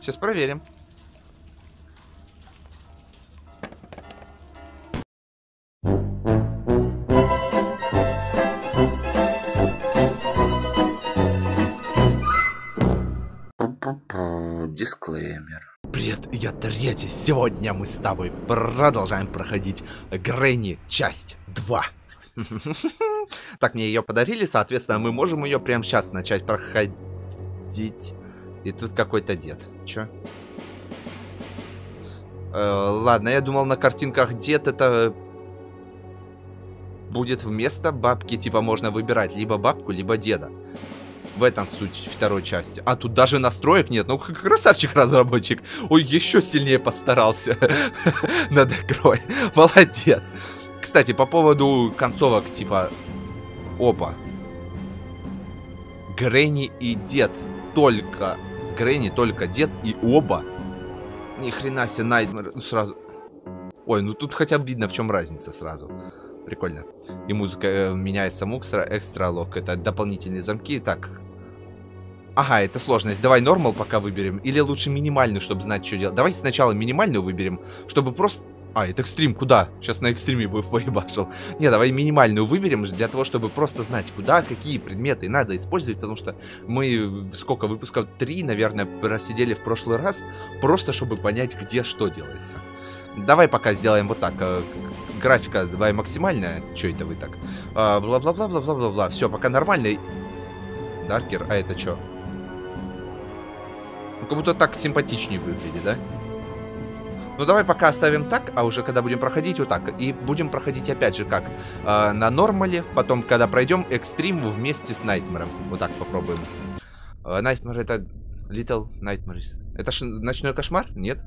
Сейчас проверим. Дисклеймер. Привет, я Третий. Сегодня мы с тобой продолжаем проходить Грэнни часть 2. Так, мне ее подарили, соответственно, мы можем ее прямо сейчас начать проходить. И тут какой-то дед. Че? Ладно, я думал, на картинках дед это будет вместо бабки. Типа можно выбирать либо бабку, либо деда. В этом суть второй части. А тут даже настроек нет. Ну, красавчик разработчик. Ой, еще сильнее постарался над игрой. Молодец. Кстати, по поводу концовок, типа... Опа. Грэнни и дед. Только Грэнни, только дед и оба. Ни хрена себе, Nightmare сразу... Ой, ну тут хотя бы видно, в чем разница сразу. Прикольно. И музыка меняется. Муксера, экстра лок. Это дополнительные замки. Так. Ага, это сложность. Давай нормал пока выберем. Или лучше минимальную, чтобы знать, что делать. Давайте сначала минимальную выберем, чтобы просто... А, это экстрим. Куда? Сейчас на экстриме бы поебашил. Не, давай минимальную выберем для того, чтобы просто знать, куда, какие предметы надо использовать. Потому что мы сколько выпусков? 3, наверное, просидели в прошлый раз. Просто, чтобы понять, где что делается. Давай пока сделаем вот так. Графика давай максимальная. Че это вы так? Бла-бла-бла-бла-бла-бла-бла. Все, пока нормальный. Даркер, а это что? Ну, как будто так симпатичнее выглядит, да? Ну, давай пока оставим так, а уже когда будем проходить, вот так. И будем проходить опять же как? На нормале, потом, когда пройдем, экстрим вместе с Nightmare. Вот так попробуем. Nightmare это... Little Nightmares. Это ночной кошмар? Нет?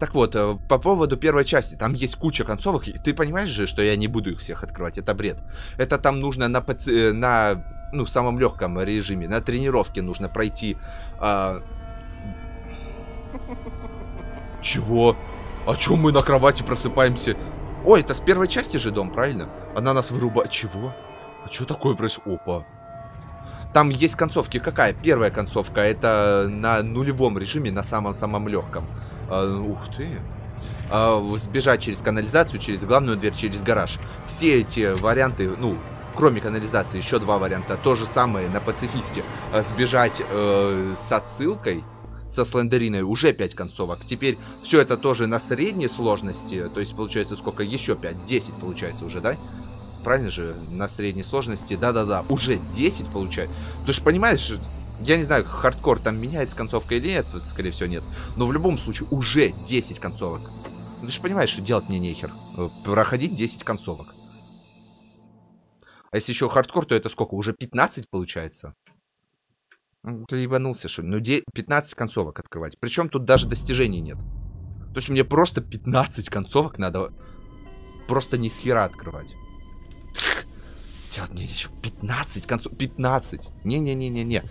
Так вот, по поводу первой части. Там есть куча концовок. И ты понимаешь же, что я не буду их всех открывать. Это бред. Это там нужно на... ну, в самом легком режиме. На тренировке нужно пройти... Чего? А чё мы на кровати просыпаемся? Ой, это с первой части же дом, правильно? Она нас вырубает. Чего? А чё такое происходит? Опа. Там есть концовки. Какая? Первая концовка. Это на нулевом режиме, на самом-самом легком. Ух ты. Сбежать через канализацию, через главную дверь, через гараж. Все эти варианты, ну, кроме канализации, еще 2 варианта. То же самое на пацифисте. Сбежать с отсылкой. Со Слендериной уже 5 концовок. Теперь все это тоже на средней сложности. То есть получается сколько? Еще 5. 10 получается уже, да? Правильно же? На средней сложности. Да-да-да. Уже 10 получается. Ты же понимаешь, я не знаю, хардкор там меняется концовка или нет. Скорее всего нет. Но в любом случае уже 10 концовок. Ты же понимаешь, что делать мне нехер. Проходить 10 концовок. А если еще хардкор, то это сколько? Уже 15 получается? Ты ебанулся, что ли? Ну, 15 концовок открывать. Причем тут даже достижений нет. То есть мне просто 15 концовок надо просто не с хера открывать. Делать мне еще 15 концовок. 15. Не-не-не-не-не.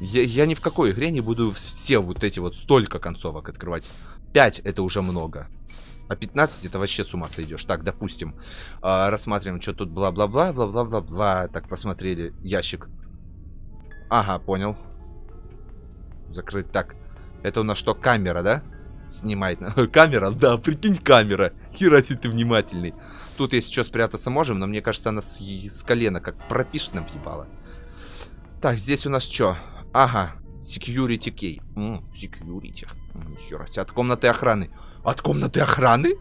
Я ни в какой игре не буду все вот эти вот столько концовок открывать. 5 это уже много. А 15 это вообще с ума сойдешь. Так, допустим. Рассматриваем, что тут бла-бла-бла-бла-бла-бла-бла. Так, посмотрели ящик. Ага, понял. Закрыть. Так, это у нас что, камера, да? Снимает. Камера, да, прикинь, камера. Хера себе ты внимательный. Тут если что, спрятаться можем, но мне кажется, она с колена как пропишет нам въебала. Так, здесь у нас что? Ага, Security Key. Security. Хера себе, от комнаты охраны. От комнаты охраны?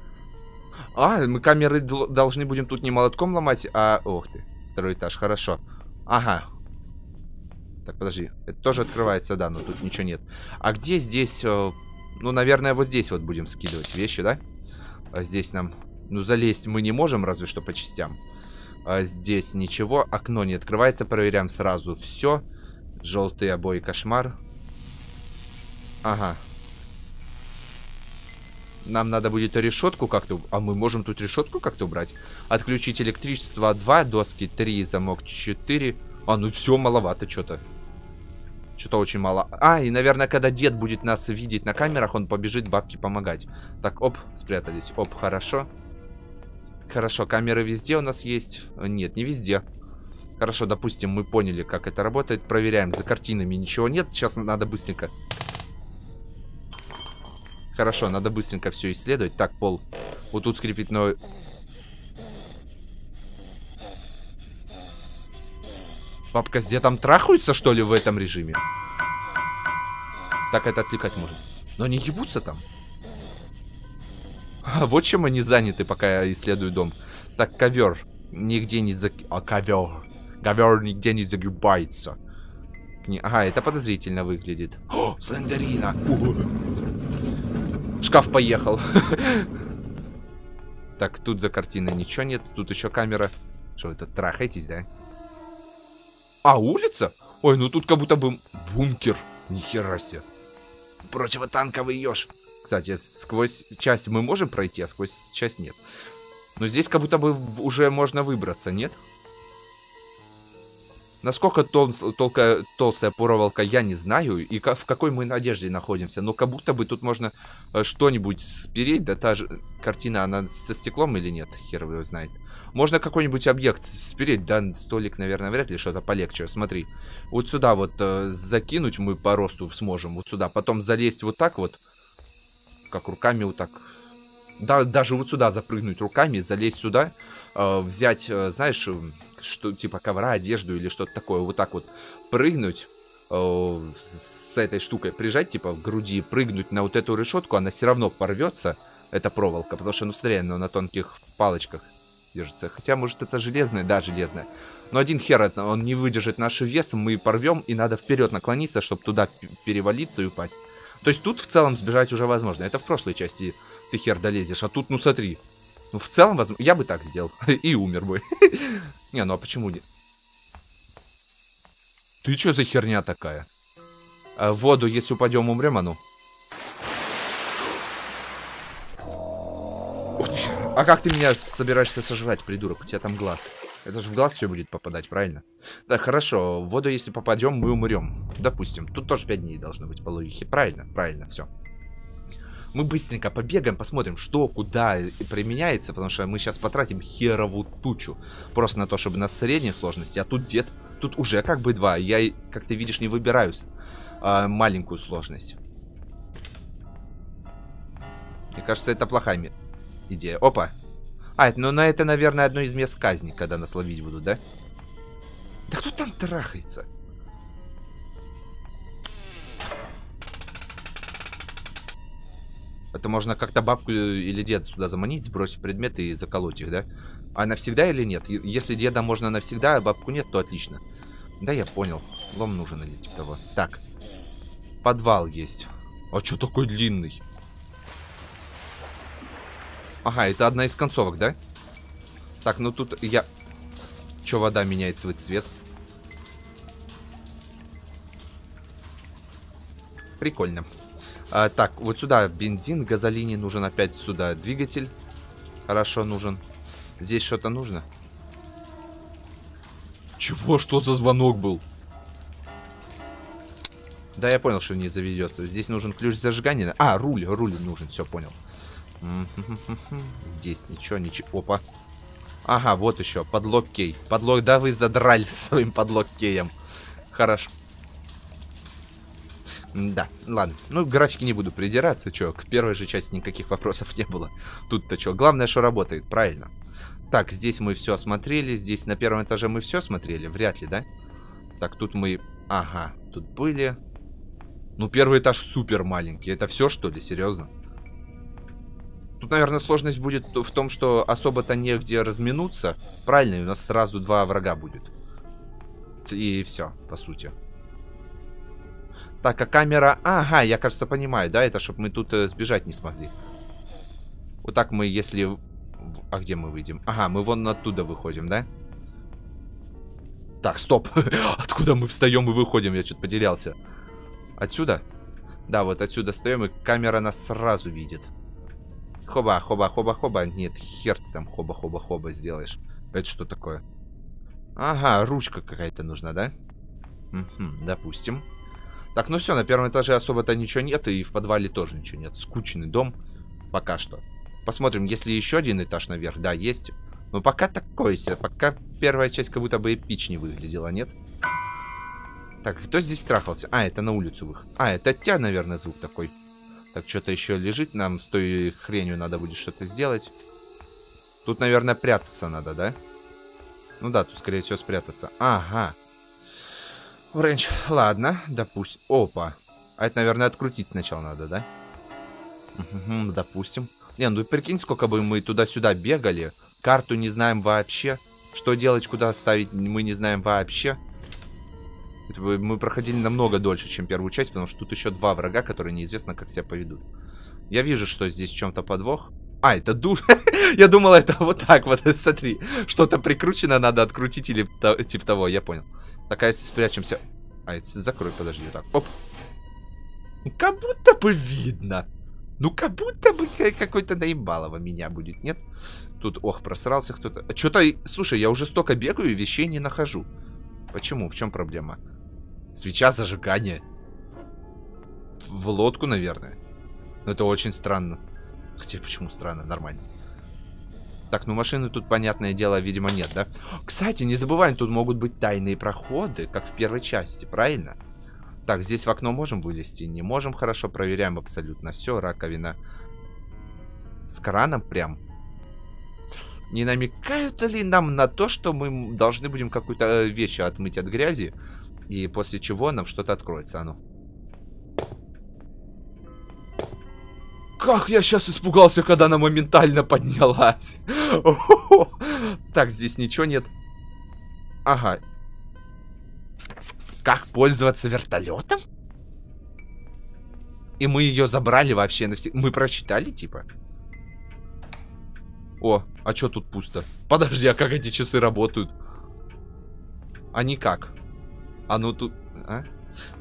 А, мы камеры должны будем тут не молотком ломать, а... Ох ты, второй этаж, хорошо. Ага. Так, подожди, это тоже открывается, да, но тут ничего нет. А где здесь, ну, наверное, вот здесь вот будем скидывать вещи, да? А здесь нам, ну, залезть мы не можем, разве что по частям. А здесь ничего, окно не открывается, проверяем сразу все. Желтые обои, кошмар. Ага. Нам надо будет решетку как-то... А мы можем тут решетку как-то убрать? Отключить электричество 2, доски 3, замок 4... А, ну все, маловато что-то. Что-то очень мало. А, и, наверное, когда дед будет нас видеть на камерах, он побежит бабке помогать. Так, оп, спрятались. Оп, хорошо. Хорошо, камеры везде у нас есть. Нет, не везде. Хорошо, допустим, мы поняли, как это работает. Проверяем, за картинами ничего нет. Сейчас надо быстренько Хорошо, надо быстренько все исследовать. Так, пол. Вот тут скрипит, но... Папка, где там трахаются, что ли, в этом режиме? Так, это отвлекать может. Но не ебутся там. А вот чем они заняты, пока я исследую дом. Так, ковер. Нигде не за... А, ковер. Ковер нигде не загибается. Ага, это подозрительно выглядит. О, Слендерина. Шкаф поехал. Так, тут за картиной ничего нет. Тут еще камера. Что вы тут трахаетесь, да? А, улица? Ой, ну тут как будто бы бункер. Нихера себе. Противотанковый еж. Кстати, сквозь часть мы можем пройти, а сквозь часть нет. Но здесь как будто бы уже можно выбраться, нет? Насколько толстая проволока, я не знаю. И в какой мы надежде находимся. Но как будто бы тут можно что-нибудь спереть. Да та же картина, она со стеклом или нет? Хер его знает. Можно какой-нибудь объект спереть. Да, столик, наверное, вряд ли, что-то полегче. Смотри, вот сюда вот закинуть мы по росту сможем. Вот сюда. Потом залезть вот так вот. Как руками вот так. Да, даже вот сюда запрыгнуть руками. Залезть сюда. Взять, знаешь... что типа ковра, одежду или что-то такое. Вот так вот прыгнуть с этой штукой, прижать типа в груди, прыгнуть на вот эту решетку. Она все равно порвется, эта проволока. Потому что, ну смотри, она на тонких палочках держится. Хотя, может, это железная? Да, железная. Но один хер, он не выдержит наш вес. Мы порвем, и надо вперед наклониться, чтобы туда перевалиться и упасть. То есть тут в целом сбежать уже возможно. Это в прошлой части ты хер долезешь. А тут, ну смотри. Ну, в целом, возможно... Я бы так сделал. И умер бы. Не, ну а почему не? Ты чё за херня такая? В воду, если упадем, умрем, а ну. А как ты меня собираешься сожрать, придурок? У тебя там глаз. Это же в глаз все будет попадать, правильно? Да, хорошо. В воду, если попадем, мы умрем. Допустим. Тут тоже 5 дней должно быть по логике. Правильно? Правильно, все. Мы быстренько побегаем, посмотрим, что, куда применяется, потому что мы сейчас потратим херову тучу. Просто на то, чтобы на средней сложности. А тут дед, тут уже как бы 2. Я, как ты видишь, не выбираюсь маленькую сложность. Мне кажется, это плохая идея. Опа. А, ну на это, наверное, одно из мест казни, когда нас ловить будут, да? Да кто там трахается? Это можно как-то бабку или деда сюда заманить, сбросить предметы и заколоть их, да? А навсегда или нет? Если деда можно навсегда, а бабку нет, то отлично. Да, я понял. Лом нужен или типа того. Так. Подвал есть. А чё такой длинный? Ага, это одна из концовок, да? Так, ну тут я... Чё вода меняет свой цвет? Прикольно. Так, вот сюда бензин, газолине нужен опять сюда двигатель. Хорошо, нужен. Здесь что-то нужно? Чего? Что за звонок был? Да, я понял, что не заведется. Здесь нужен ключ зажигания. А, руль, руль нужен, все, понял. Здесь ничего, ничего. Опа. Ага, вот еще, Padlock Key. Подлог, да вы задрали своим Padlock Key'ем. Хорошо. Да, ладно. Ну, к графике не буду придираться, чё. К первой же части никаких вопросов не было. Тут-то чё. Главное, что работает, правильно. Так, здесь мы все осмотрели. Здесь на первом этаже мы все смотрели. Вряд ли, да? Так, тут мы... Ага, тут были. Ну, первый этаж супер маленький. Это все, что ли? Серьезно? Тут, наверное, сложность будет в том, что особо-то негде разминуться. Правильно, и у нас сразу 2 врага будет. И все, по сути. Так, а камера... Ага, я, кажется, понимаю, да? Это чтобы мы тут сбежать не смогли. Вот так мы, если... А где мы выйдем? Ага, мы вон оттуда выходим, да? Так, стоп. Откуда мы встаем и выходим? Я что-то потерялся. Отсюда? Да, вот отсюда встаем, и камера нас сразу видит. Хоба, хоба, хоба, хоба. Нет, хер ты там хоба, хоба, хоба сделаешь. Это что такое? Ага, ручка какая-то нужна, да? Угу, допустим. Так, ну все, на первом этаже особо-то ничего нет, и в подвале тоже ничего нет. Скучный дом пока что. Посмотрим, если еще один этаж наверх, да, есть. Но пока такое себе, пока первая часть как будто бы эпичнее выглядела, нет? Так, кто здесь трахался? А, это на улицу выход. А, это тебя, наверное, звук такой. Так, что-то еще лежит нам. С той хренью надо будет что-то сделать. Тут, наверное, прятаться надо, да? Ну да, тут, скорее всего, спрятаться. Ага. Вренч, ладно, допустим. Опа. А это, наверное, открутить сначала надо, да? Угу, допустим. Не, ну прикинь, сколько бы мы туда-сюда бегали. Карту не знаем вообще. Что делать, куда ставить, мы не знаем вообще. Это мы проходили намного дольше, чем первую часть, потому что тут еще два врага, которые неизвестно, как себя поведут. Я вижу, что здесь в чем-то подвох. А, это душ. Я думал, это вот так вот, смотри. Что-то прикручено, надо открутить или типа того, я понял. Так, а если спрячемся... А, это закрой, подожди, вот так. Оп. Ну, как будто бы видно. Ну, как будто бы какой-то наебалово меня будет, нет? Тут, ох, просрался кто-то. Что-то, слушай, я уже столько бегаю и вещей не нахожу. Почему? В чем проблема? Свеча зажигания. В лодку, наверное. Но это очень странно. Хотя, почему странно? Нормально. Так, ну машины тут, понятное дело, видимо, нет, да? Кстати, не забываем, тут могут быть тайные проходы, как в первой части, правильно? Так, здесь в окно можем вылезти? Не можем, хорошо, проверяем абсолютно все. Раковина с краном прям. Не намекают ли нам на то, что мы должны будем какую-то вещь отмыть от грязи? И после чего нам что-то откроется, а ну. Как я сейчас испугался, когда она моментально поднялась. Так, здесь ничего нет. Ага. Как пользоваться вертолетом? И мы ее забрали вообще навсегда. Мы прочитали, типа. О, а что тут пусто? Подожди, а как эти часы работают? А никак. А ну тут... А?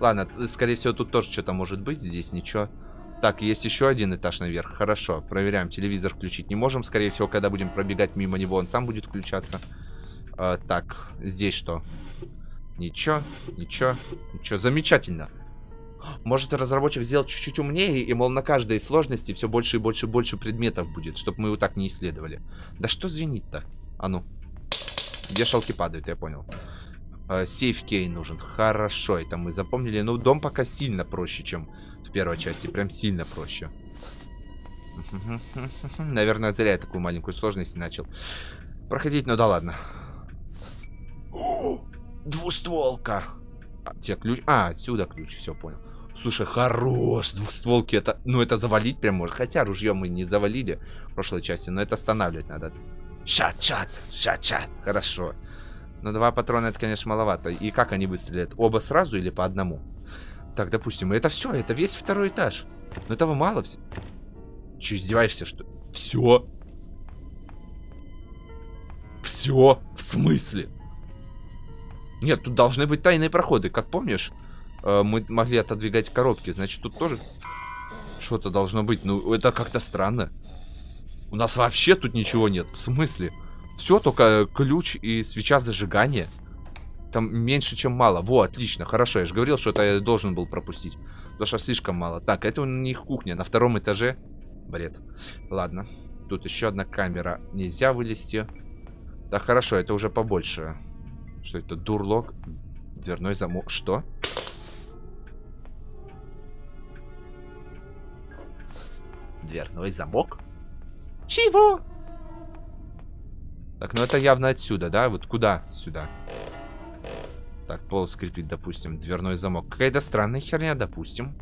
Ладно, скорее всего, тут тоже что-то может быть. Здесь ничего. Так, есть еще один этаж наверх. Хорошо, проверяем. Телевизор включить не можем. Скорее всего, когда будем пробегать мимо него, он сам будет включаться. Так, здесь что? Ничего, ничего, ничего. Замечательно. Может, разработчик сделал чуть-чуть умнее, и, мол, на каждой из сложностей все больше и больше и больше предметов будет, чтобы мы его так не исследовали. Да что звенит-то? А ну. Вешалки падают, я понял. Сейф Кей нужен. Хорошо, это мы запомнили. Ну, дом пока сильно проще, чем в первой части. Прям сильно проще. Наверное, зря я такую маленькую сложность начал проходить, но да ладно. Двустволка. А, те ключ. А, отсюда ключ, все понял. Слушай, хорош, двухстволки это. Ну, это завалить прям может. Хотя ружье мы не завалили в прошлой части, но это останавливать надо. Шат-шат, шат-шат. Хорошо. Но два патрона это, конечно, маловато. И как они выстрелят? Оба сразу или по одному? Так, допустим, это все, это весь второй этаж. Но этого мало все. Че, издеваешься, что ли? Все. Все. В смысле? Нет, тут должны быть тайные проходы. Как помнишь, мы могли отодвигать коробки. Значит, тут тоже что-то должно быть. Ну, это как-то странно. У нас вообще тут ничего нет. В смысле? Все, только ключ и свеча зажигания. Там меньше, чем мало. Во, отлично, хорошо. Я же говорил, что это я должен был пропустить. Потому что слишком мало. Так, это у них кухня. На втором этаже. Бред. Ладно. Тут еще одна камера. Нельзя вылезти. Так, хорошо, это уже побольше. Что это? Door Lock? Дверной замок. Что? Дверной замок? Чего? Так, ну это явно отсюда, да? Вот куда? Сюда. Так, пол скрипит, допустим. Дверной замок. Какая-то странная херня, допустим.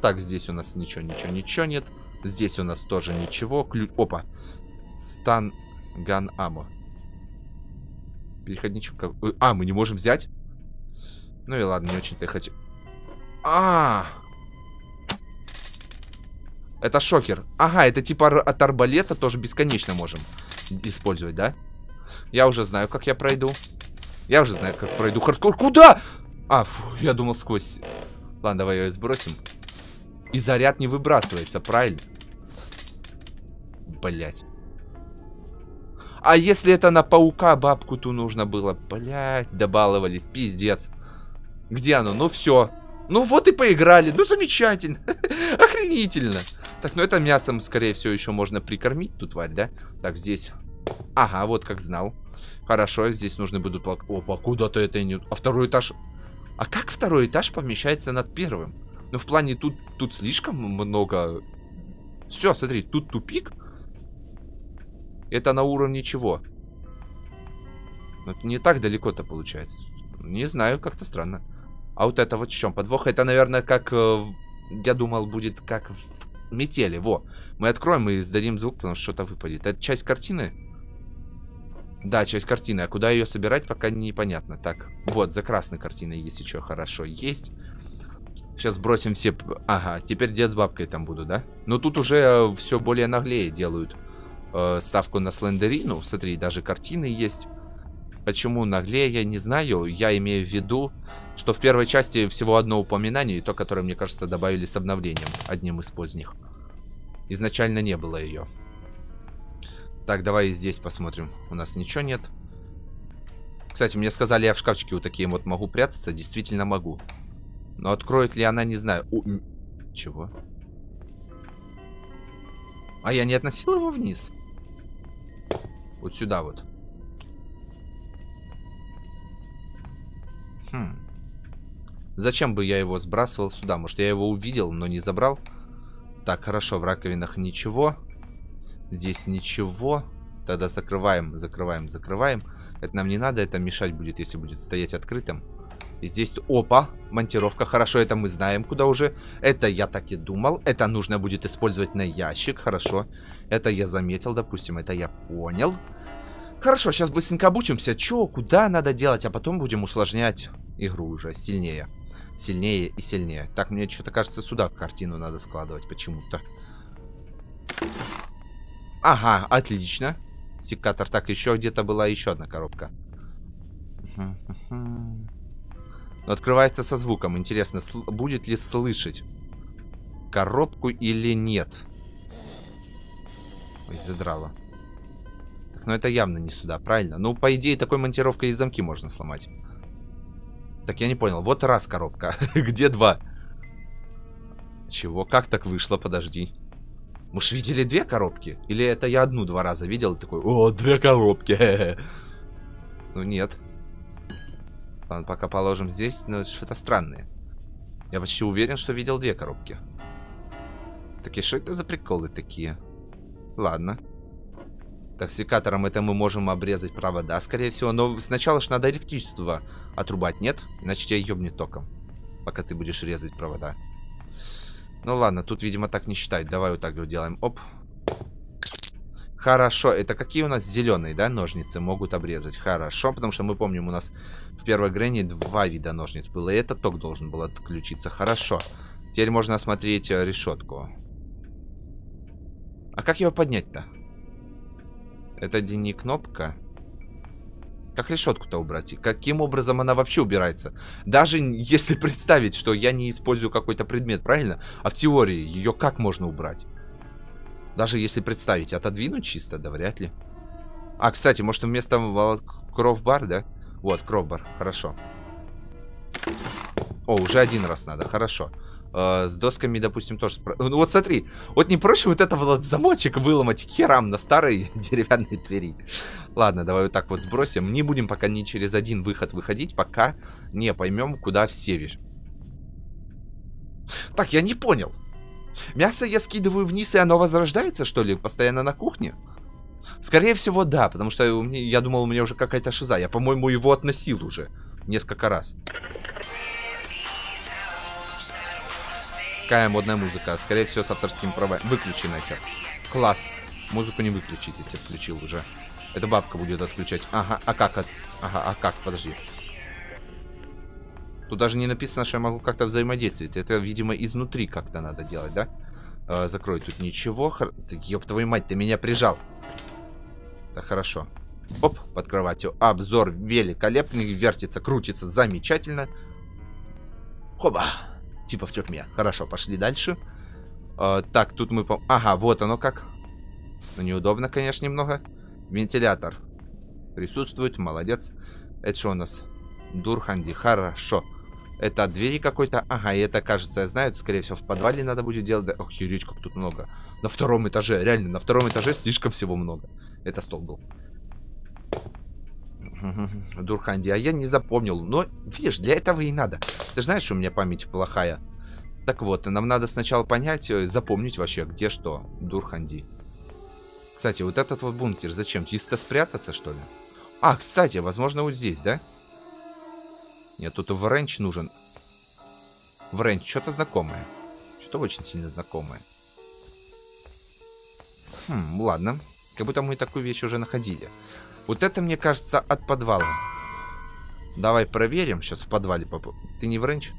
Так, здесь у нас ничего, ничего, ничего нет. Здесь у нас тоже ничего. Ключ... Опа. Стан Ган Амо. Переходничек. А, мы не можем взять? Ну и ладно, не очень-то я хотел. А! Это шокер. Ага, это типа от арбалета тоже бесконечно можем использовать, да? Я уже знаю, как я пройду. Я уже знаю, как пройду хардкор. Куда? А, фу, я думал сквозь. Ладно, давай ее сбросим. И заряд не выбрасывается, правильно? Блять. А если это на паука бабку, то нужно было... Блять, добаловались, пиздец. Где оно? Ну все. Ну вот и поиграли. Ну замечательно. Охренительно. Так, ну это мясом, скорее всего, еще можно прикормить ту тварь, да? Так, здесь... Ага, вот как знал. Хорошо, здесь нужны будут... Опа, куда-то это... А второй этаж... А как второй этаж помещается над первым? Но в плане тут слишком много. Все, смотри, тут тупик. Это на уровне чего? Вот не так далеко-то получается. Не знаю, как-то странно. А вот это вот в чем? Подвох, это, наверное, как... Я думал, будет как в метели. Во, мы откроем и сдадим звук, потому что что-то выпадет. Это часть картины? Да, часть картины. А куда ее собирать, пока непонятно. Так, вот, за красной картиной есть еще. Хорошо, есть. Сейчас бросим все... Ага, теперь дед с бабкой там буду, да? Но тут уже все более наглее делают. Ставку на Слендерину. Смотри, даже картины есть. Почему наглее, я не знаю. Я имею в виду, что в первой части всего одно упоминание, и то, которое, мне кажется, добавили с обновлением, одним из поздних. Изначально не было ее. Так, давай и здесь посмотрим. У нас ничего нет. Кстати, мне сказали, я в шкафчике вот такие вот могу прятаться. Действительно могу. Но откроет ли она, не знаю. Чего? А я не относил его вниз? Вот сюда вот. Хм. Зачем бы я его сбрасывал сюда? Может, я его увидел, но не забрал? Так, хорошо, в раковинах ничего. Здесь ничего. Тогда закрываем, закрываем, закрываем. Это нам не надо, это мешать будет, если будет стоять открытым. И здесь... Опа! Монтировка. Хорошо, это мы знаем, куда уже. Это я так и думал. Это нужно будет использовать на ящик. Хорошо. Это я заметил, допустим. Это я понял. Хорошо, сейчас быстренько обучимся. Чё, куда надо делать, а потом будем усложнять игру уже сильнее. Сильнее и сильнее. Так, мне что-то кажется, сюда картину надо складывать почему-то. Ага, отлично. Секатор. Так, еще где-то была еще одна коробка. Но открывается со звуком. Интересно, будет ли слышать коробку или нет? Ой, задрало. Так, ну это явно не сюда, правильно? Ну, по идее, такой монтировкой и замки можно сломать. Так, я не понял. Вот раз коробка. Где два? Чего? Как так вышло? Подожди. Мы ж видели две коробки? Или это я одну два раза видел и такой... О, две коробки! Ну, нет. Ладно, пока положим здесь, но что-то странное. Я почти уверен, что видел две коробки. Так и что это за приколы такие? Ладно. Так, секатором это мы можем обрезать провода, скорее всего. Но сначала же надо электричество отрубать, нет? Иначе тебя ёбнет током, пока ты будешь резать провода. Ну ладно, тут, видимо, так не считать. Давай вот так вот делаем. Оп. Хорошо, это какие у нас зеленые, да, ножницы могут обрезать? Хорошо, потому что мы помним, у нас в первой Грэнни два вида ножниц было, и этот ток должен был отключиться. Хорошо, теперь можно осмотреть решетку. А как его поднять-то? Это не кнопка. Как решетку-то убрать? И каким образом она вообще убирается? Даже если представить, что я не использую какой-то предмет, правильно? А в теории ее как можно убрать? Даже если представить, отодвинуть чисто, да вряд ли. А, кстати, может вместо Crowbar, да? Вот, Crowbar, хорошо. О, уже один раз надо, хорошо. С досками, допустим, тоже... Ну вот смотри, вот не проще вот этого вот замочек выломать херам на старой деревянной двери. Ладно, давай вот так вот сбросим. Не будем пока ни через один выход выходить, пока не поймем, куда все вещи. Так, я не понял. Мясо я скидываю вниз, и оно возрождается, что ли, постоянно на кухне? Скорее всего, да, потому что я думал, у меня уже какая-то шиза. Я, по-моему, его относил уже несколько раз. Какая модная музыка. Скорее всего, с авторским правом. Выключи нахер. Класс. Музыку не выключить, если включил уже. Эта бабка будет отключать. Ага, а как? Ага, а как? Подожди. Тут даже не написано, что я могу как-то взаимодействовать. Это, видимо, изнутри как-то надо делать, да? Закрой тут ничего. Ёб твою мать, ты меня прижал. Так, хорошо. Оп, под кроватью. Обзор великолепный. Вертится, крутится. Замечательно. Хоба. Типа в тюрьме. Хорошо, пошли дальше. Так, тут мы... Ага, вот оно как. Ну, неудобно, конечно, немного. Вентилятор. Присутствует, молодец. Это что у нас? Door Handle. Хорошо. Это от двери какой-то. Ага, и это, кажется, я знаю. Скорее всего, в подвале надо будет делать. Ох, херечь, как тут много. На втором этаже. Реально, на втором этаже слишком всего много. Это стол был. Door Handle. А я не запомнил. Но, видишь, для этого и надо. Ты же знаешь, что у меня память плохая. Так вот, нам надо сначала понять, запомнить вообще, где что. Дурханди. Кстати, вот этот вот бункер зачем? Чисто спрятаться, что ли? А, кстати, возможно, вот здесь, да? Нет, тут Вренч нужен. Вренч, что-то знакомое. Что-то очень сильно знакомое. Хм, ладно. Как будто мы такую вещь уже находили. Вот это, мне кажется, от подвала. Давай проверим. Сейчас в подвале попал. Ты не Вренч?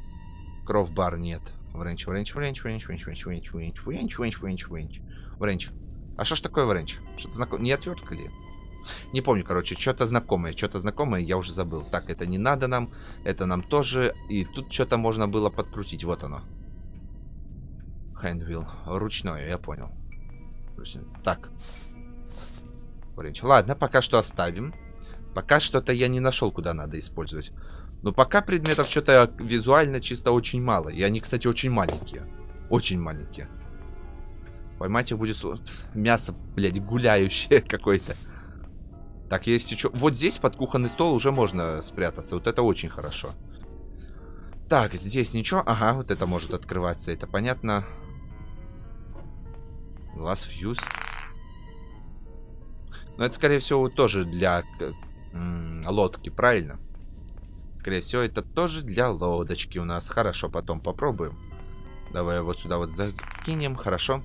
Кровбар, нет. Вренч, Вренч, Вренч, Вренч, Вренч, Вренч, Вренч, Вренч, Вренч, Вренч, Вренч, Вренч. Вренч. А что ж такое Вренч? Что-то знакомое. Не отвертка ли? Не помню, короче. Что-то знакомое я уже забыл. Так, это не надо нам. Это нам тоже. И тут что-то можно было подкрутить. Вот оно. Hand Wheel. Ручное, я понял. Так. Вренч. Ладно, пока что оставим. Пока что-то я не нашел, куда надо использовать. Но пока предметов что-то визуально чисто очень мало. И они, кстати, очень маленькие. Очень маленькие. Поймать их будет сложно. Мясо, блядь, гуляющее какое-то. Так, есть еще... Вот здесь под кухонный стол уже можно спрятаться. Вот это очень хорошо. Так, здесь ничего. Ага, вот это может открываться. Это понятно. Glass Fuse. Но это, скорее всего, тоже для лодки, правильно? Скорее всего, это тоже для лодочки у нас. Хорошо, потом попробуем. Давай вот сюда вот закинем. Хорошо.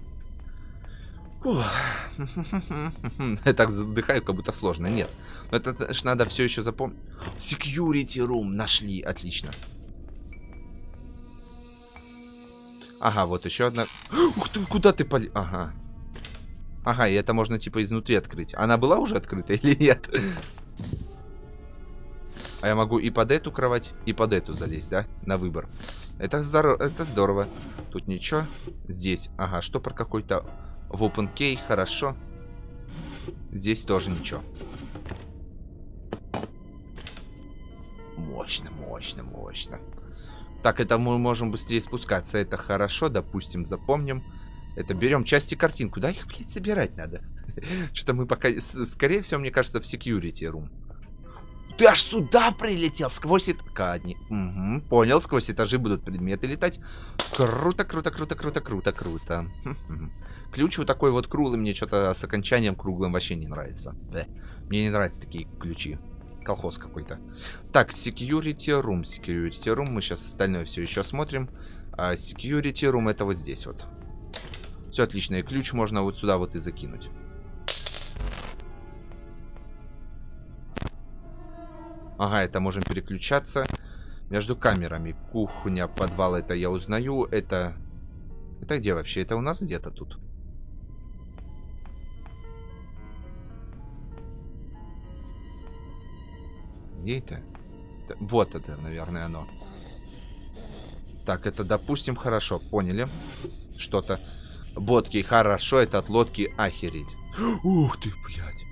Я так задыхаю, как будто сложно. Нет. Но это ж надо все еще запомнить. Security Room нашли. Отлично. Ага, вот еще одна. Ух ты, куда ты полез? Ага. Ага, и это можно типа изнутри открыть. Она была уже открыта или нет? А я могу и под эту кровать, и под эту залезть, да? На выбор. Это здорово. Это здорово. Тут ничего. Здесь. Ага, что про какой-то open key? Хорошо. Здесь тоже ничего. Мощно, мощно, мощно. Так, это мы можем быстрее спускаться. Это хорошо, допустим, запомним. Это берем части картин. Куда их, блядь, собирать надо? Что-то мы пока... Скорее всего, мне кажется, в security room. Ты аж сюда прилетел! Сквозь этажи. Угу, понял, сквозь этажи будут предметы летать. Круто, круто, круто, круто, круто, круто. Ключ вот такой вот круглый. Мне что-то с окончанием круглым вообще не нравится. Мне не нравятся такие ключи. Колхоз какой-то. Так, security room. Security room. Мы сейчас остальное все еще смотрим. А security room это вот здесь вот. Все отлично. И ключ можно вот сюда вот и закинуть. Ага, это можем переключаться между камерами. Кухня, подвал, это я узнаю. Это где вообще? Это у нас где-то тут? Где это? Вот это, наверное, оно. Так, это, допустим, хорошо. Поняли. Что-то. Ботки, хорошо. Это от лодки, охереть. Ух ты, блядь.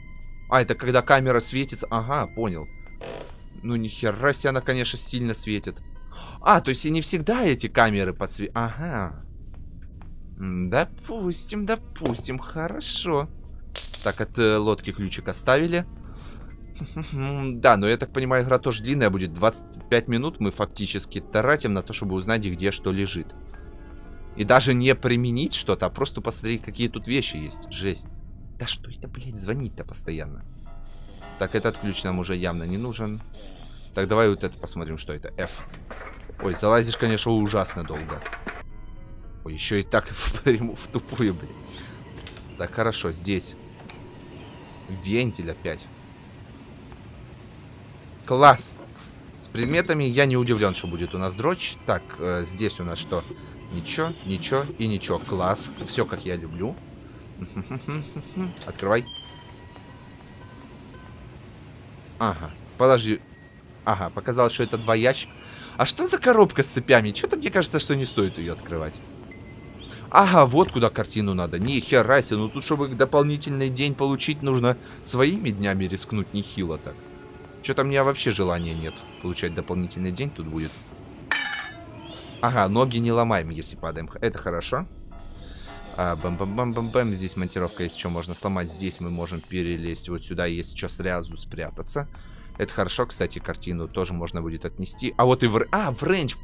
А, это когда камера светится. Ага, понял. Ну, нихера себе она, конечно, сильно светит. А, то есть и не всегда эти камеры подсветят. Ага. Допустим, допустим. Хорошо. Так, от лодки ключик оставили. Да, но я так понимаю, игра тоже длинная будет. 25 минут мы фактически тратим на то, чтобы узнать, где что лежит. И даже не применить что-то, а просто посмотреть, какие тут вещи есть. Жесть. Да что это, блядь, звонить-то постоянно? Так, этот ключ нам уже явно не нужен. Так, давай вот это посмотрим, что это. F. Ой, залазишь, конечно, ужасно долго. Ой, еще и так в тупую, блин. Так, хорошо, здесь. Вентиль опять. Класс! С предметами я не удивлен, что будет у нас дрочь. Так, здесь у нас что? Ничего, ничего и ничего. Класс. Все, как я люблю. Открывай. Ага, подожди. Ага, показалось, что это два ящика. А что за коробка с цепями? Что-то мне кажется, что не стоит ее открывать. Ага, вот куда картину надо. Нихера себе, ну тут, чтобы дополнительный день получить, нужно своими днями рискнуть нехило так. Что-то у меня вообще желания нет получать дополнительный день тут будет. Ага, ноги не ломаем, если падаем. Это хорошо. Бам-бам-бам-бам-бам. Здесь монтировка, если что, можно сломать. Здесь мы можем перелезть вот сюда, если что, сразу спрятаться. Это хорошо, кстати, картину тоже можно будет отнести. А вот и Вренч.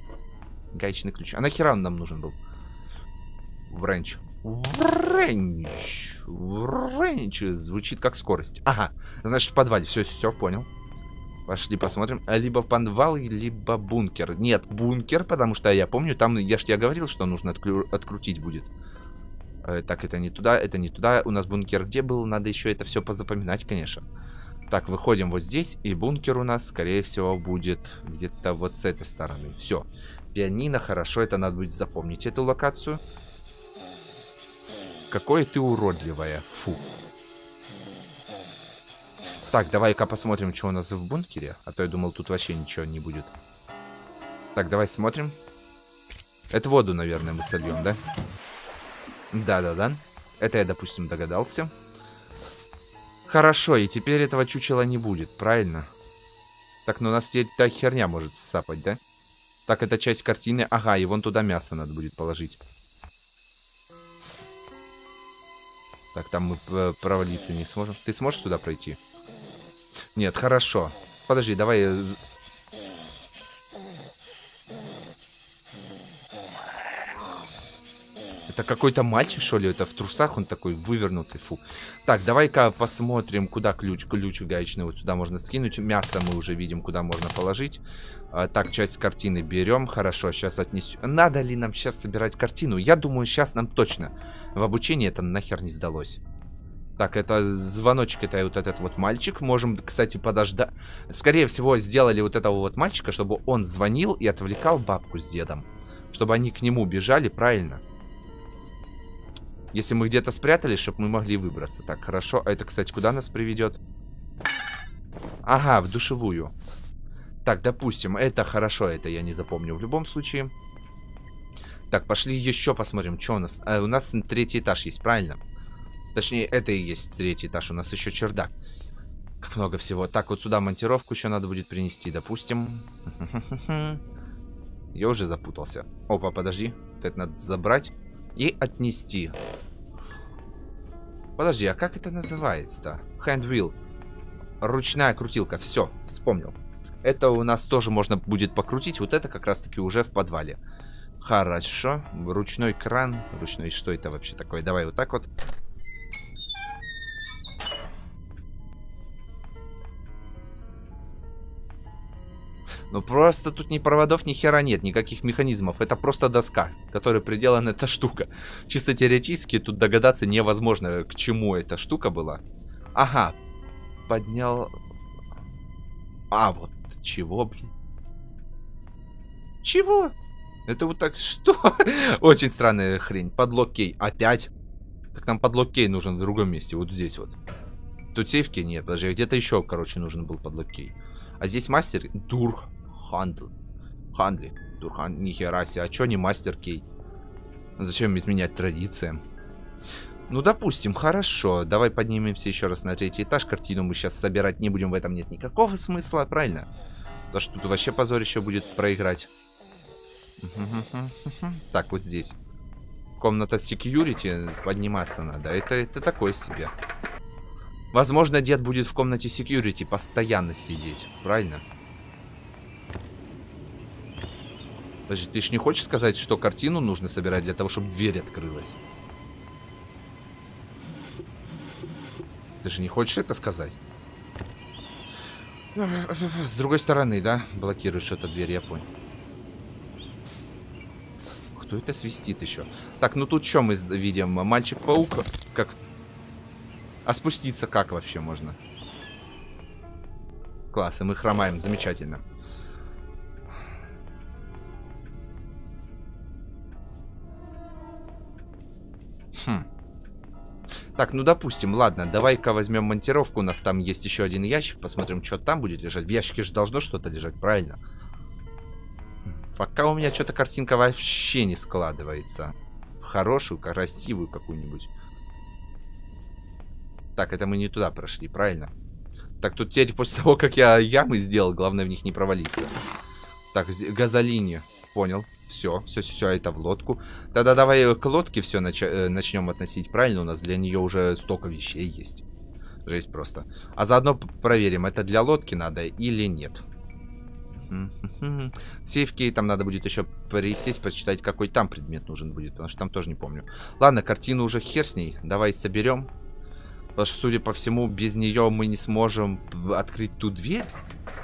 Гаечный ключ. А нахера он нам нужен был? Вренч. Вренч. Вренч. Звучит как скорость. Ага. Значит, в подвале. Все, все, понял. Пошли посмотрим. Либо подвал, либо бункер. Нет, бункер, потому что я помню, там, я же тебе говорил, что нужно открутить будет. Так, это не туда, это не туда. У нас бункер где был? Надо еще это все позапоминать, конечно. Так, выходим вот здесь, и бункер у нас, скорее всего, будет где-то вот с этой стороны. Все. Пианино, хорошо, это надо будет запомнить, эту локацию. Какое ты уродливое. Фу. Так, давай-ка посмотрим, что у нас в бункере. А то я думал, тут вообще ничего не будет. Так, давай смотрим. Это воду, наверное, мы сольем, да? Да-да-да. Это я, допустим, догадался. Хорошо, и теперь этого чучела не будет, правильно? Так, ну у нас теперь та херня может ссапать, да? Так, это часть картины. Ага, и вон туда мясо надо будет положить. Так, там мы провалиться не сможем. Ты сможешь сюда пройти? Нет, хорошо. Подожди, давай... Это какой-то мальчик, что ли? Это в трусах он такой вывернутый, фу. Так, давай-ка посмотрим, куда ключ. Ключ гаечный вот сюда можно скинуть. Мясо мы уже видим, куда можно положить. Так, часть картины берем. Хорошо, сейчас отнесем. Надо ли нам сейчас собирать картину? Я думаю, сейчас нам точно. В обучении это нахер не сдалось. Так, это звоночек, это вот этот вот мальчик. Можем, кстати, подождать. Скорее всего, сделали вот этого вот мальчика, чтобы он звонил и отвлекал бабку с дедом. Чтобы они к нему бежали, правильно? Если мы где-то спрятались, чтобы мы могли выбраться. Так, хорошо. А это, кстати, куда нас приведет? Ага, в душевую. Так, допустим, это хорошо. Это я не запомню в любом случае. Так, пошли еще посмотрим, что у нас. У нас третий этаж есть, правильно? Точнее, это и есть третий этаж. У нас еще чердак. Как много всего. Так, вот сюда монтировку еще надо будет принести, допустим. Я уже запутался. Опа, подожди. Это надо забрать. И отнести. Подожди, а как это называется-то? Hand Wheel. Ручная крутилка. Все, вспомнил. Это у нас тоже можно будет покрутить. Вот это как раз-таки уже в подвале. Хорошо. Ручной кран. Ручной, что это вообще такое? Давай вот так вот. Ну просто тут ни проводов, ни хера нет, никаких механизмов. Это просто доска, которой приделана эта штука. Чисто теоретически тут догадаться невозможно, к чему эта штука была. Ага, поднял... А, вот чего, блин? Чего? Это вот так, что? Очень странная хрень. Padlock Key, опять? Так нам Padlock Key нужен в другом месте, вот здесь вот. Тут Safe Key нет, даже где-то еще, короче, нужен был Padlock Key. А здесь мастер... Door Handle. Хандли. Door Handle. Нихера себе. А чё не мастер кей? Зачем изменять традициям? Ну, допустим, хорошо. Давай поднимемся еще раз на третий этаж. Картину мы сейчас собирать не будем. В этом нет никакого смысла, правильно? Потому что тут вообще позорище будет проиграть. Так, вот здесь. Комната security. Подниматься надо. Это такое себе. Возможно, дед будет в комнате security постоянно сидеть, правильно? Подожди, ты ж не хочешь сказать, что картину нужно собирать для того, чтобы дверь открылась? Ты же не хочешь это сказать? С другой стороны, да? Блокируешь эту дверь, я понял. Кто это свистит еще? Так, ну тут что мы видим? Мальчик-паук? Как... А спуститься как вообще можно? Класс, и мы хромаем, замечательно. Хм. Так, ну допустим, ладно, давай-ка возьмем монтировку. У нас там есть еще один ящик. Посмотрим, что там будет лежать. В ящике же должно что-то лежать, правильно? Пока у меня что-то картинка вообще не складывается. В хорошую, красивую какую-нибудь. Так, это мы не туда прошли, правильно? Так, тут теперь после того, как я ямы сделал, главное в них не провалиться. Так, газолини. Понял. Все, все, все, это в лодку. Тогда давай к лодке все начнем относить, правильно? У нас для нее уже столько вещей есть. Жесть просто. А заодно проверим, это для лодки надо или нет. Safe Key, там надо будет еще присесть, прочитать, какой там предмет нужен будет, потому что там тоже не помню. Ладно, картину уже хер с ней, давай соберем. Потому что, судя по всему, без нее мы не сможем открыть ту дверь.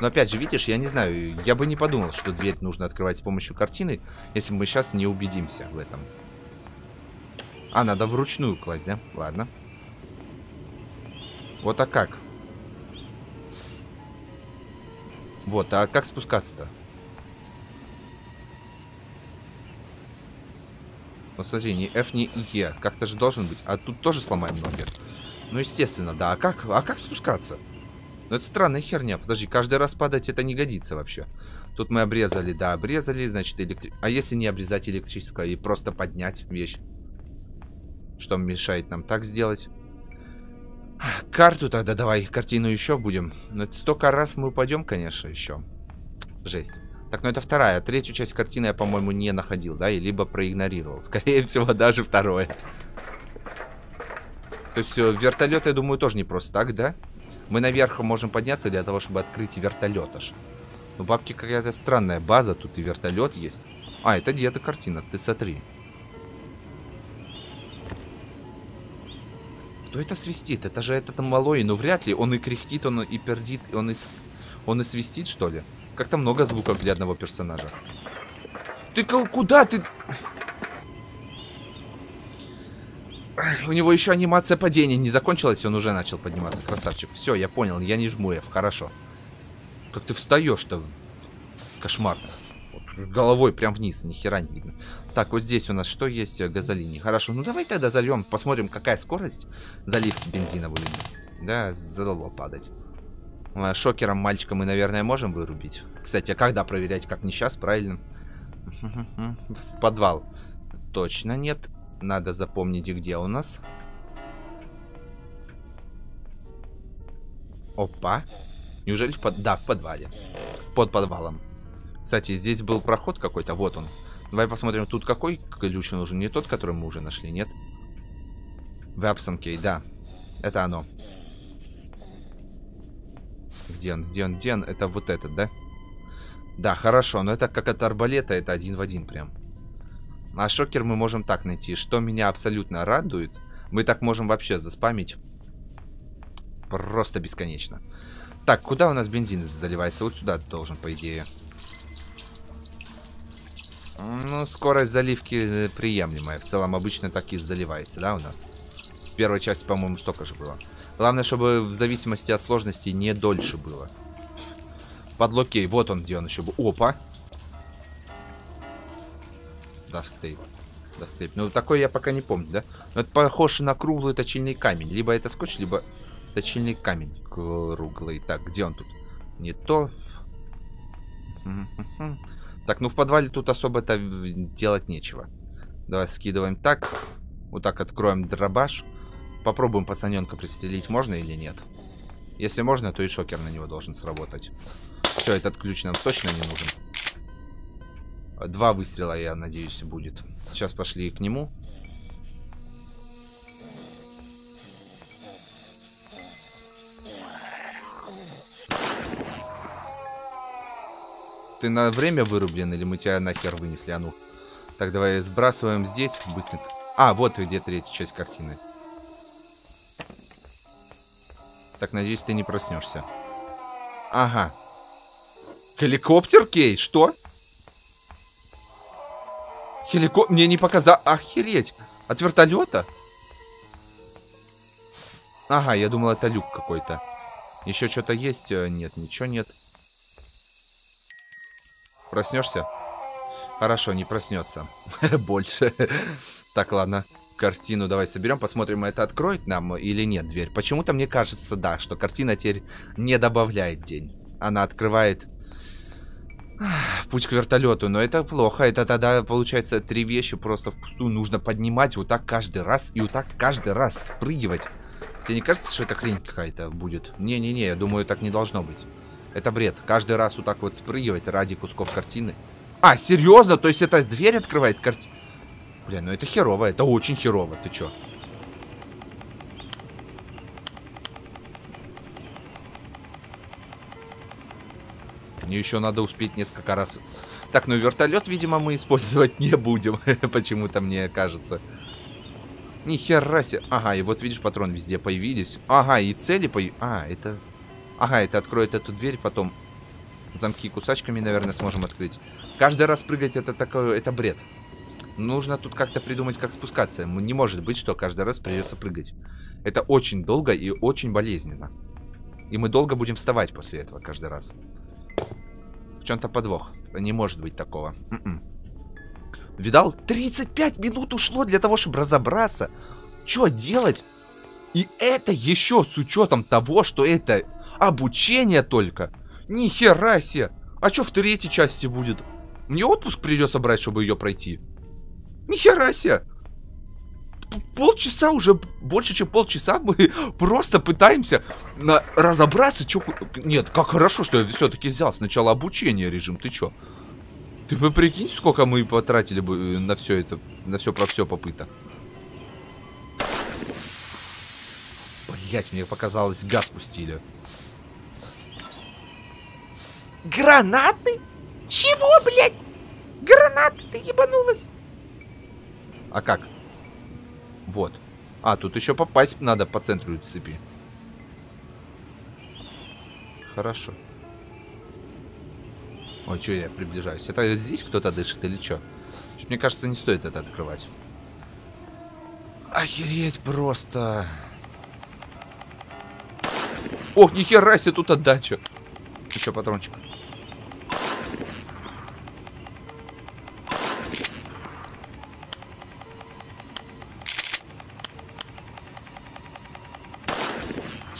Но опять же, видишь, я не знаю, я бы не подумал, что дверь нужно открывать с помощью картины, если мы сейчас не убедимся в этом. А, надо вручную класть, да? Ладно. Вот, а как? Вот, а как спускаться-то? Посмотри, ни F, ни E. Как-то же должен быть. А тут тоже сломаем ноги. Ну, естественно, да. А как спускаться? Ну, это странная херня. Подожди, каждый раз падать это не годится вообще. Тут мы обрезали, да, обрезали. Значит, а если не обрезать электрическое и просто поднять вещь? Что мешает нам так сделать? Карту тогда давай, картину еще будем. Но это столько раз мы упадем, конечно, еще. Жесть. Так, ну это вторая. Третью часть картины я, по-моему, не находил, да? И либо проигнорировал. Скорее всего, даже второе. То есть вертолет, я думаю, тоже не просто так, да? Мы наверх можем подняться для того, чтобы открыть вертолет аж. Ну, бабки, какая-то странная база. Тут и вертолет есть. А, это где-то картина, ты смотри. Кто это свистит? Это же этот малой, но вряд ли. Он и кряхтит, он и пердит, он и свистит, что ли? Как-то много звуков для одного персонажа. Ты куда ты? У него еще анимация падения не закончилась, он уже начал подниматься. Красавчик. Все, я понял, я не жму F. Хорошо. Как ты встаешь-то? Кошмар. Головой прям вниз, ни хера не видно. Так, вот здесь у нас что есть? Газолини. Хорошо, ну давай тогда зальем, посмотрим, какая скорость заливки бензина будет. Да, задолбал падать. Шокером мальчика мы, наверное, можем вырубить. Кстати, а когда проверять, как не сейчас, правильно? В подвал. Точно нет. Надо запомнить, где у нас. Опа. Неужели в подвале? Да, в подвале. Под подвалом. Кстати, здесь был проход какой-то, вот он. Давай посмотрим, тут какой ключ нужен. Не тот, который мы уже нашли, нет? Вапсон Кей, да. Это оно. Где он, где он, где он? Это вот этот, да? Да, хорошо, но это как от арбалета, это один в один прям. А шокер мы можем так найти. Что меня абсолютно радует, мы так можем вообще заспамить. Просто бесконечно. Так, куда у нас бензин заливается? Вот сюда должен, по идее. Ну, скорость заливки приемлемая. В целом, обычно так и заливается, да, у нас? В первой части, по-моему, столько же было. Главное, чтобы в зависимости от сложности не дольше было. Padlock Key, вот он, где он еще был. Опа! Duct Tape. Duct Tape. Ну, такой я пока не помню, да? Но это похож на круглый точильный камень. Либо это скотч, либо точильный камень круглый. Так, где он тут? Не то. Так, ну в подвале тут особо-то делать нечего. Давай скидываем так. Вот так откроем дробаш. Попробуем пацаненка пристрелить, можно или нет. Если можно, то и шокер на него должен сработать. Все, этот ключ нам точно не нужен. Два выстрела, я надеюсь, будет. Сейчас пошли к нему. Ты на время вырублен, или мы тебя нахер вынесли, а ну? Так, давай сбрасываем здесь быстренько. А, вот где третья часть картины. Так, надеюсь, ты не проснешься. Ага. Helicopter Key? Что? Мне не показал. Охереть! От вертолета? Ага, я думал, это люк какой-то. Еще что-то есть? Нет, ничего нет. Проснешься? Хорошо, не проснется. Больше. Так, ладно. Картину давай соберем, посмотрим, это откроет нам или нет дверь. Почему-то мне кажется, да, что картина теперь не добавляет день. Она открывает путь к вертолету, но это плохо. Это тогда, получается, три вещи просто впустую нужно поднимать вот так каждый раз и вот так каждый раз спрыгивать. Тебе не кажется, что это хрень какая-то будет? Не-не-не, я думаю, так не должно быть. Это бред. Каждый раз вот так вот спрыгивать ради кусков картины. А, серьезно? То есть эта дверь открывает картину? Бля, ну это херово. Это очень херово. Ты чё? Мне еще надо успеть несколько раз. Так, ну вертолет, видимо, мы использовать не будем. Почему-то мне кажется. Нихера себе. Ага, и вот видишь, патроны везде появились. Ага, и цели появились. А, это... Ага, это откроет эту дверь, потом... Замки кусачками, наверное, сможем открыть. Каждый раз прыгать это такое... Это бред. Нужно тут как-то придумать, как спускаться. Не может быть, что каждый раз придется прыгать. Это очень долго и очень болезненно. И мы долго будем вставать после этого каждый раз. В чем-то подвох. Не может быть такого. Видал? 35 минут ушло для того, чтобы разобраться, что делать. И это еще с учетом того, что это обучение только. Нихера себе! А что в третьей части будет? Мне отпуск придется брать, чтобы ее пройти. Нихера себе! Полчаса уже, больше чем полчаса мы просто пытаемся разобраться, что... Нет, как хорошо, что я все-таки взял сначала обучение режим, ты чё? Ты бы прикинь, сколько мы потратили бы на все это, на все про все попыток. Блять, мне показалось, газ пустили. Гранаты? Чего, блядь? Гранаты, ты ебанулась? А как? Вот. А, тут еще попасть надо по центру цепи. Хорошо. Ой, что я приближаюсь? Это здесь кто-то дышит или что? Мне кажется, не стоит это открывать. Охереть просто. Ох, нихера себе, тут отдача. Еще патрончик.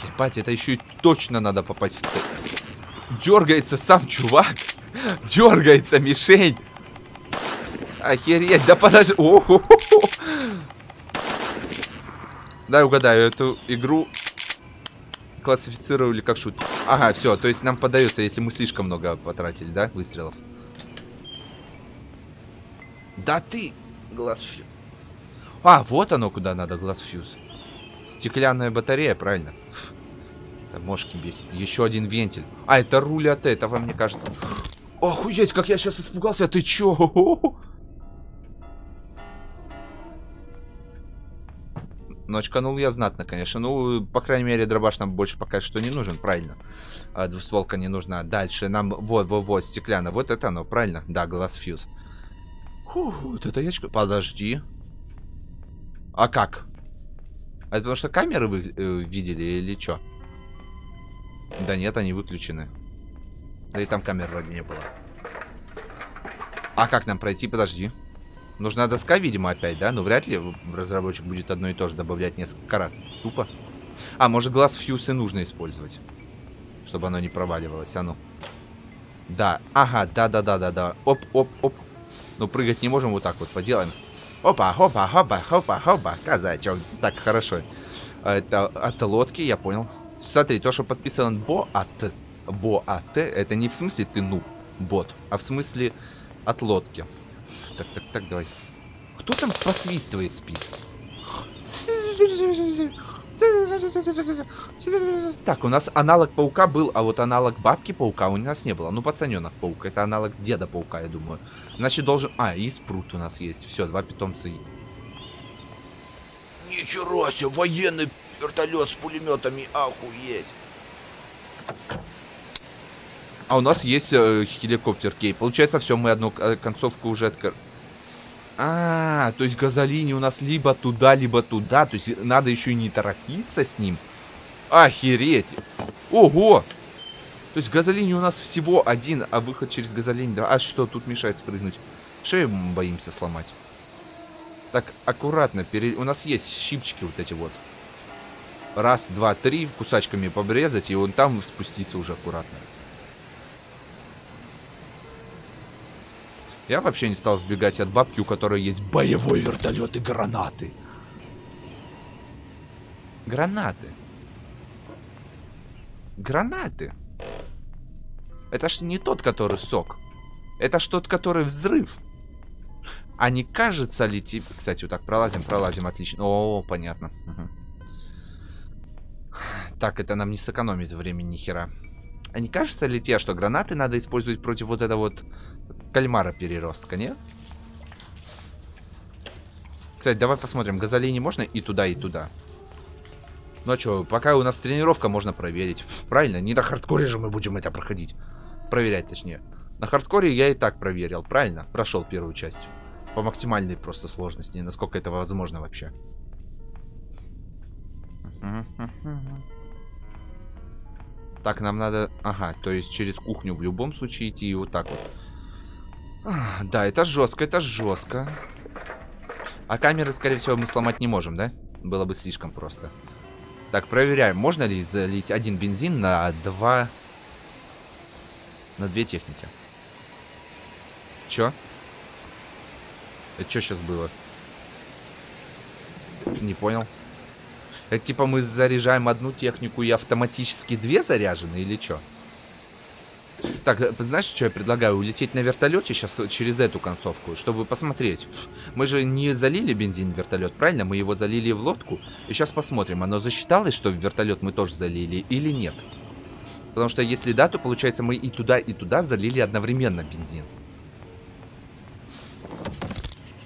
Ебать, это еще и точно надо попасть в цель. Дергается сам чувак. Дергается мишень. Охереть, да подожди. О-хо-хо-хо. Дай угадаю, эту игру классифицировали как шут. Ага, все, то есть нам подается, если мы слишком много потратили, да, выстрелов. Да ты, Glass Fuse. А, вот оно куда надо, Glass Fuse. Стеклянная батарея, правильно? Это мошки бесит. Еще один вентиль. А, это руль от этого, мне кажется. Охуеть, как я сейчас испугался, а ты чё? Ночканул я знатно, конечно. Ну, по крайней мере, дробаш нам больше пока что не нужен, правильно. А, двустволка не нужна. Дальше нам... Вот, стеклянно. Вот это оно, правильно? Да, Glass Fuse. Фух, вот это ящик... Подожди. А как? Это потому что камеры вы видели или чё? Да нет, они выключены. Да и там камер вроде не было. А как нам пройти? Подожди. Нужна доска, видимо, опять, да? Но вряд ли разработчик будет одно и то же добавлять несколько раз. Тупо. А, может, Glass Fuse и нужно использовать. Чтобы оно не проваливалось. А ну. Да. Ага, да. Оп, оп, оп. Ну, прыгать не можем, вот так вот поделаем. Опа, опа, опа, опа, опа. Казачок. Так, хорошо. Это от лодки, я понял. Смотри, то, что подписан Бо-АТ. Бо-АТ, это не в смысле ты ну, бот, а в смысле от лодки. Так, давай. Кто там посвистывает, спит? Так, у нас аналог паука был, а вот аналог бабки паука у нас не было. Ну, пацаненок паук, это аналог деда паука, я думаю. Значит, должен... А, и спрут у нас есть. Все, два питомца. Нихера себе, военный вертолет с пулеметами, охуеть. А у нас есть Helicopter Key. Получается, все, мы одну концовку уже открыли. А, то есть газолини у нас либо туда. То есть надо еще и не торопиться с ним. Охереть. Ого. То есть газолини у нас всего один, а выход через газолини. Да. А что, тут мешает спрыгнуть? Шею мы боимся сломать. Так, аккуратно. У нас есть щипчики вот эти вот. Раз, два, три. Кусачками побрезать, и он там спустится уже аккуратно. Я вообще не стал сбегать от бабки, у которой есть боевой вертолет и гранаты. Гранаты. Это ж не тот, который сок. Это ж тот, который взрыв. А не кажется ли тебе... Кстати, вот так пролазим, отлично. О, понятно. Угу. Так, это нам не сэкономит времени ни хера. А не кажется ли тебе, что гранаты надо использовать против вот этого вот кальмара-переростка, нет? Кстати, давай посмотрим, газолини можно и туда, и туда. Ну а что, пока у нас тренировка, можно проверить. Правильно, не на хардкоре же мы будем это проходить. Проверять, точнее. На хардкоре я и так проверил, правильно? Прошел первую часть. По максимальной просто сложности, насколько это возможно вообще. Так, нам надо... Ага, то есть через кухню в любом случае идти и вот так вот. А, да, это жестко, это жестко. А камеры, скорее всего, мы сломать не можем, да? Было бы слишком просто. Так, проверяем, можно ли залить один бензин на два... На две техники. Чё? Это чё сейчас было? Не понял. Это типа мы заряжаем одну технику и автоматически две заряжены или чё? Так, знаешь, что я предлагаю? Улететь на вертолете сейчас через эту концовку, чтобы посмотреть. Мы же не залили бензин в вертолет, правильно? Мы его залили в лодку. И сейчас посмотрим, оно засчиталось, что в вертолет мы тоже залили или нет. Потому что если да, то получается мы и туда залили одновременно бензин.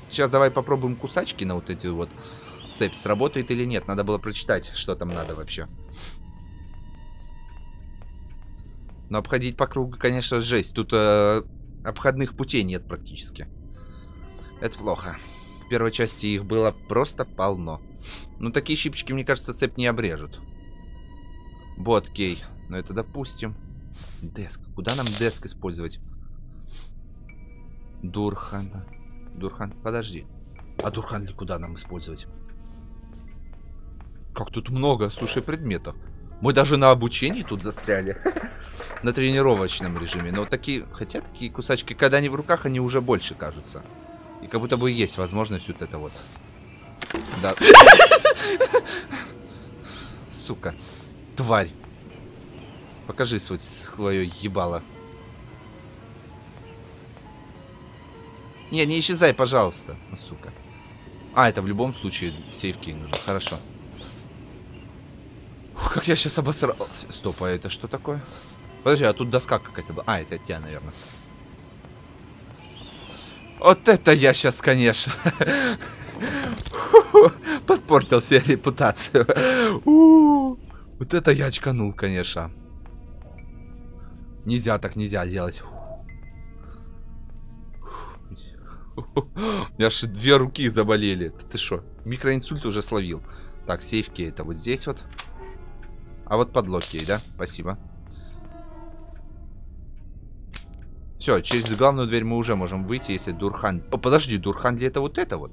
Сейчас давай попробуем кусачки на вот эти вот. Цепь сработает или нет. Надо было прочитать, что там надо вообще. Но обходить по кругу, конечно, жесть. Тут обходных путей нет практически. Это плохо. В первой части их было просто полно. Ну, такие щипчики, мне кажется, цепь не обрежут. Boat Key. Но это допустим. Деск. Куда нам деск использовать? Дурхан. Дурхан, подожди. А дурхан ли куда нам использовать? Как тут много, слушай, предметов. Мы даже на обучении тут застряли. На тренировочном режиме. Но вот такие, хотя такие кусачки, когда они в руках, они уже больше кажутся. И как будто бы есть возможность вот это вот. Да. Сука. Тварь. Покажи свое ебало. Не, не исчезай, пожалуйста. Сука. А, это в любом случае Safe Key нужен. Хорошо. Ух, как я сейчас обосрался. Стоп, а это что такое? Подожди, а тут доска какая-то была. А, это от тебя, наверное. Вот это я сейчас, конечно. Подпортил себе репутацию. Вот это я очканул, конечно. Нельзя так, нельзя делать. У меня аж две руки заболели. Ты шо? Микроинсульт уже словил. Так, Safe Key это вот здесь вот. А вот Padlock Key, да? Спасибо. Все, через главную дверь мы уже можем выйти, если Дурхан... О, подожди, Дурхан ли это вот это вот?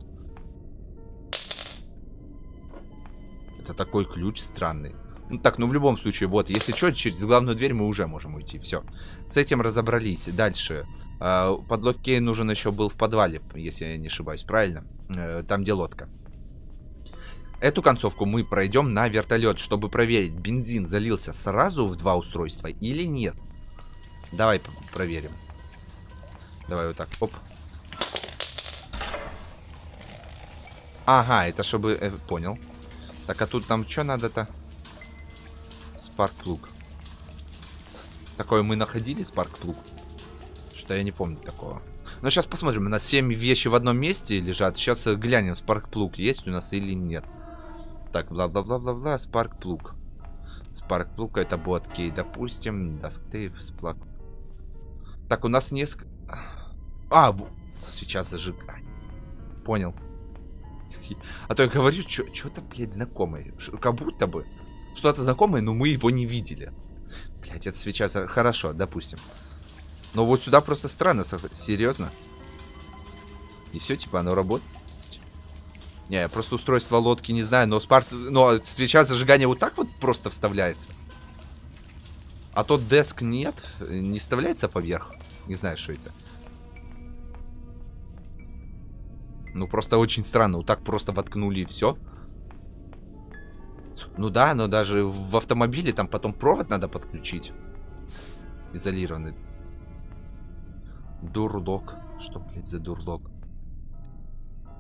Это такой ключ странный. Ну так, ну в любом случае, вот, если что, через главную дверь мы уже можем уйти, все. С этим разобрались, дальше. Padlock Key нужен еще был в подвале, если я не ошибаюсь, правильно? Там, где лодка. Эту концовку мы пройдем на вертолет, чтобы проверить, бензин залился сразу в два устройства или нет. Давай проверим. Давай вот так, оп. Ага, это чтобы... понял. Так, а тут нам что надо-то? Spark Plug. Такое мы находили, Spark Plug? Что я не помню такого. Но сейчас посмотрим, у нас 7 вещи в одном месте лежат. Сейчас глянем, Spark Plug есть у нас или нет. Так, бла-бла-бла-бла-бла, Spark Plug. Spark Plug это Boat Key, допустим. Duct Tape, Spark. Так, у нас несколько... А, сейчас зажигай. Понял. А то я говорю, что-то, блядь, знакомое. Как будто бы что-то знакомое, но мы его не видели. Блять, это свеча... Хорошо, допустим. Но вот сюда просто странно, серьезно. И все, типа, оно работает. Не, я просто устройство лодки не знаю, но но свеча зажигания вот так вот просто вставляется. А тот деск нет, не вставляется поверх. Не знаю, что это. Ну, просто очень странно. Вот так просто воткнули и все. Ну да, но даже в автомобиле там потом провод надо подключить. Изолированный. Дурлок. Что, блядь, за дурлок?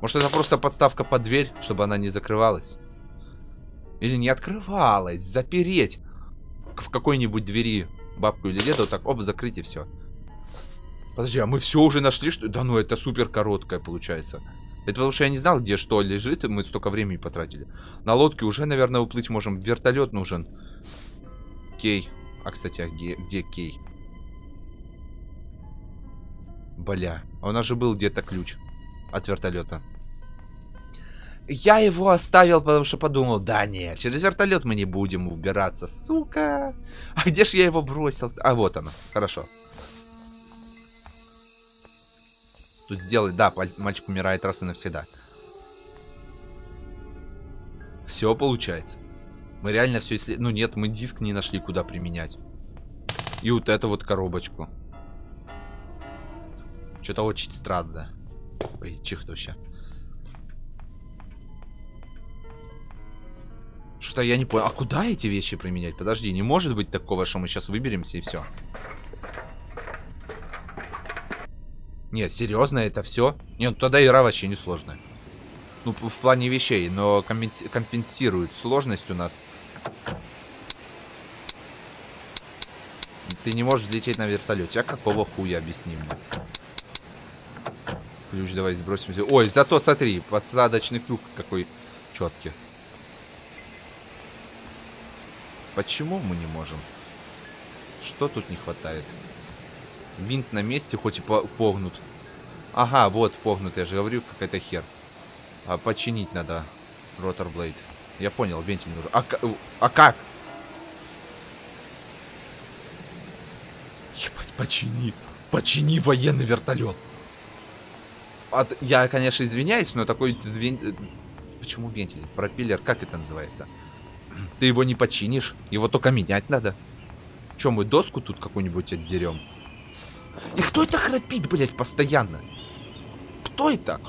Может, это просто подставка под дверь, чтобы она не закрывалась? Или не открывалась? Запереть в какой-нибудь двери бабку или деда, вот так, оп, закрыть и все. Подожди, а мы все уже нашли, что... Да ну, это супер короткая получается. Это потому что я не знал, где что лежит, и мы столько времени потратили. На лодке уже, наверное, уплыть можем. Вертолет нужен. Кей. А, кстати, а где Кей? Бля. А у нас же был где-то ключ от вертолета. Я его оставил, потому что подумал, да нет, через вертолет мы не будем убираться, сука. А где же я его бросил? А вот оно, хорошо. Тут сделать, да, мальчик умирает раз и навсегда. Все получается. Мы реально все исследовали. Ну нет, мы диск не нашли, куда применять. И вот эту вот коробочку. Что-то очень странно. Ой, чихнущая. Что-то я не понял. А куда эти вещи применять? Подожди, не может быть такого, что мы сейчас выберемся и все. Нет, серьезно, это все? Нет, ну тогда игра вообще не сложная. Ну, в плане вещей, но компенсирует сложность у нас. Ты не можешь взлететь на вертолете. А какого хуя, объясни мне? Ключ давай сбросим. Ой, зато смотри, посадочный крюк какой четкий. Почему мы не можем? Что тут не хватает? Винт на месте, хоть и погнут. Ага, вот погнут, я же говорю, какая-то хер. А починить надо. Роторблейд. Я понял, вентиль нужен. А как? Ебать, почини. Почини военный вертолет. Я, конечно, извиняюсь, но такой... Почему вентиль? Пропеллер, как это называется? Ты его не починишь, его только менять надо. Че, мы доску тут какую-нибудь отдерем? И кто это храпит, блядь, постоянно? Кто это?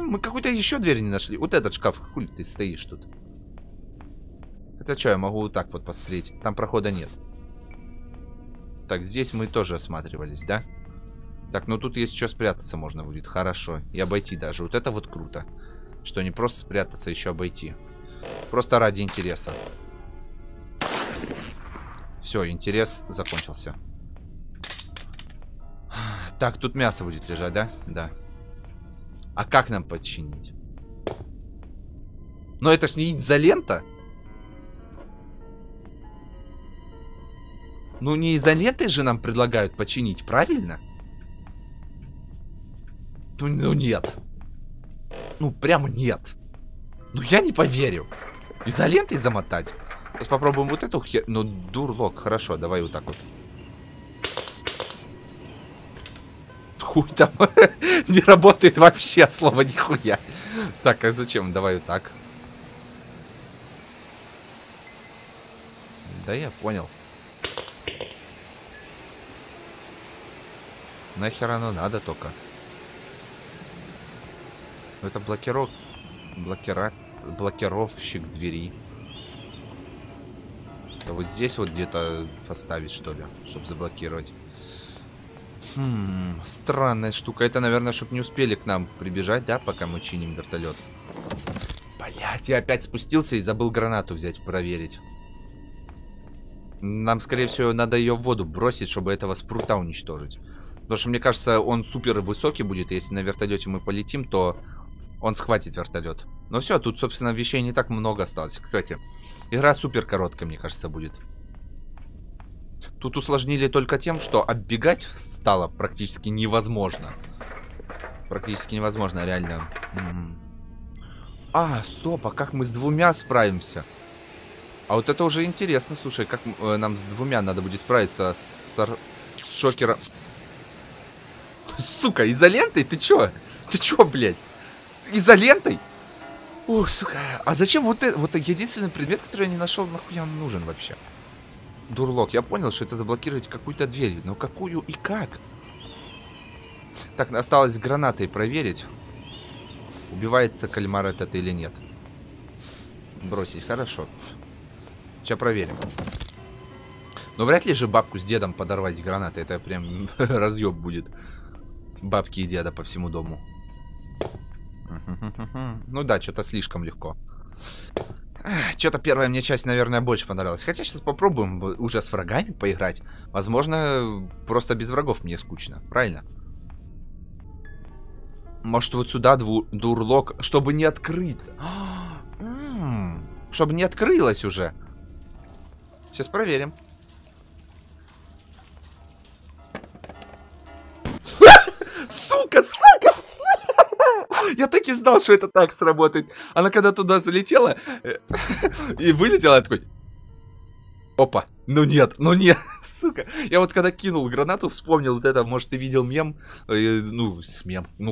Мы какую-то еще дверь не нашли. Вот этот шкаф, хули ты стоишь тут? Это что, я могу вот так вот посмотреть? Там прохода нет. Так, здесь мы тоже осматривались, да? Так, ну тут есть что спрятаться можно будет. Хорошо, и обойти даже. Вот это вот круто. Что не просто спрятаться, еще обойти. Просто ради интереса. Все, интерес закончился. Так, тут мясо будет лежать, да? Да. А как нам починить? Но это ж не изолента. Ну не изолентой же нам предлагают починить, правильно? Ну нет. Ну, прямо нет. Ну, я не поверю. Изолентой замотать. Сейчас попробуем вот эту хер... Ну, дурлок, хорошо, давай вот так вот. Хуй там. Не работает вообще от слова нихуя. Так, а зачем? Давай вот так. Да я понял. Нахер оно надо только. Это блокировок, блокировщик двери. А вот здесь вот где-то поставить, что ли, чтобы заблокировать. Хм, странная штука. Это, наверное, чтобы не успели к нам прибежать, да, пока мы чиним вертолет. Блять, я опять спустился и забыл гранату взять, проверить. Нам, скорее всего, надо ее в воду бросить, чтобы этого спрута уничтожить. Потому что, мне кажется, он супер высокий будет. Если на вертолете мы полетим, то... Он схватит вертолет. Но все, тут, собственно, вещей не так много осталось. Кстати, игра супер короткая, мне кажется, будет. Тут усложнили только тем, что оббегать стало практически невозможно. Практически невозможно, реально. А, стоп, а как мы с двумя справимся? А вот это уже интересно, слушай, как нам с двумя надо будет справиться с шокером. Сука, изолентой? Ты чё? Ты чё, блядь? Изолентой? Ух, сука. А зачем вот это? Вот единственный предмет, который я не нашел, нахуя он нужен вообще? Дурлок. Я понял, что это заблокировать какую-то дверь. Но какую и как? Так, осталось гранатой проверить. Убивается кальмар этот или нет. Бросить. Хорошо. Сейчас проверим. Но вряд ли же бабку с дедом подорвать гранаты. Это прям разъеб будет. Бабки и деда по всему дому. Ну да, что-то слишком легко. Что-то первая мне часть, наверное, больше понравилась. Хотя сейчас попробуем уже с врагами поиграть. Возможно, просто без врагов мне скучно, правильно? Может, вот сюда дурлок, чтобы не открыть. Чтобы не открылось уже. Сейчас проверим. Сука, сука, сука! Я так и знал, что это так сработает. Она когда туда залетела и вылетела, я такой... Опа, ну нет, сука. Я вот когда кинул гранату, вспомнил вот это, может, ты видел мем? Ну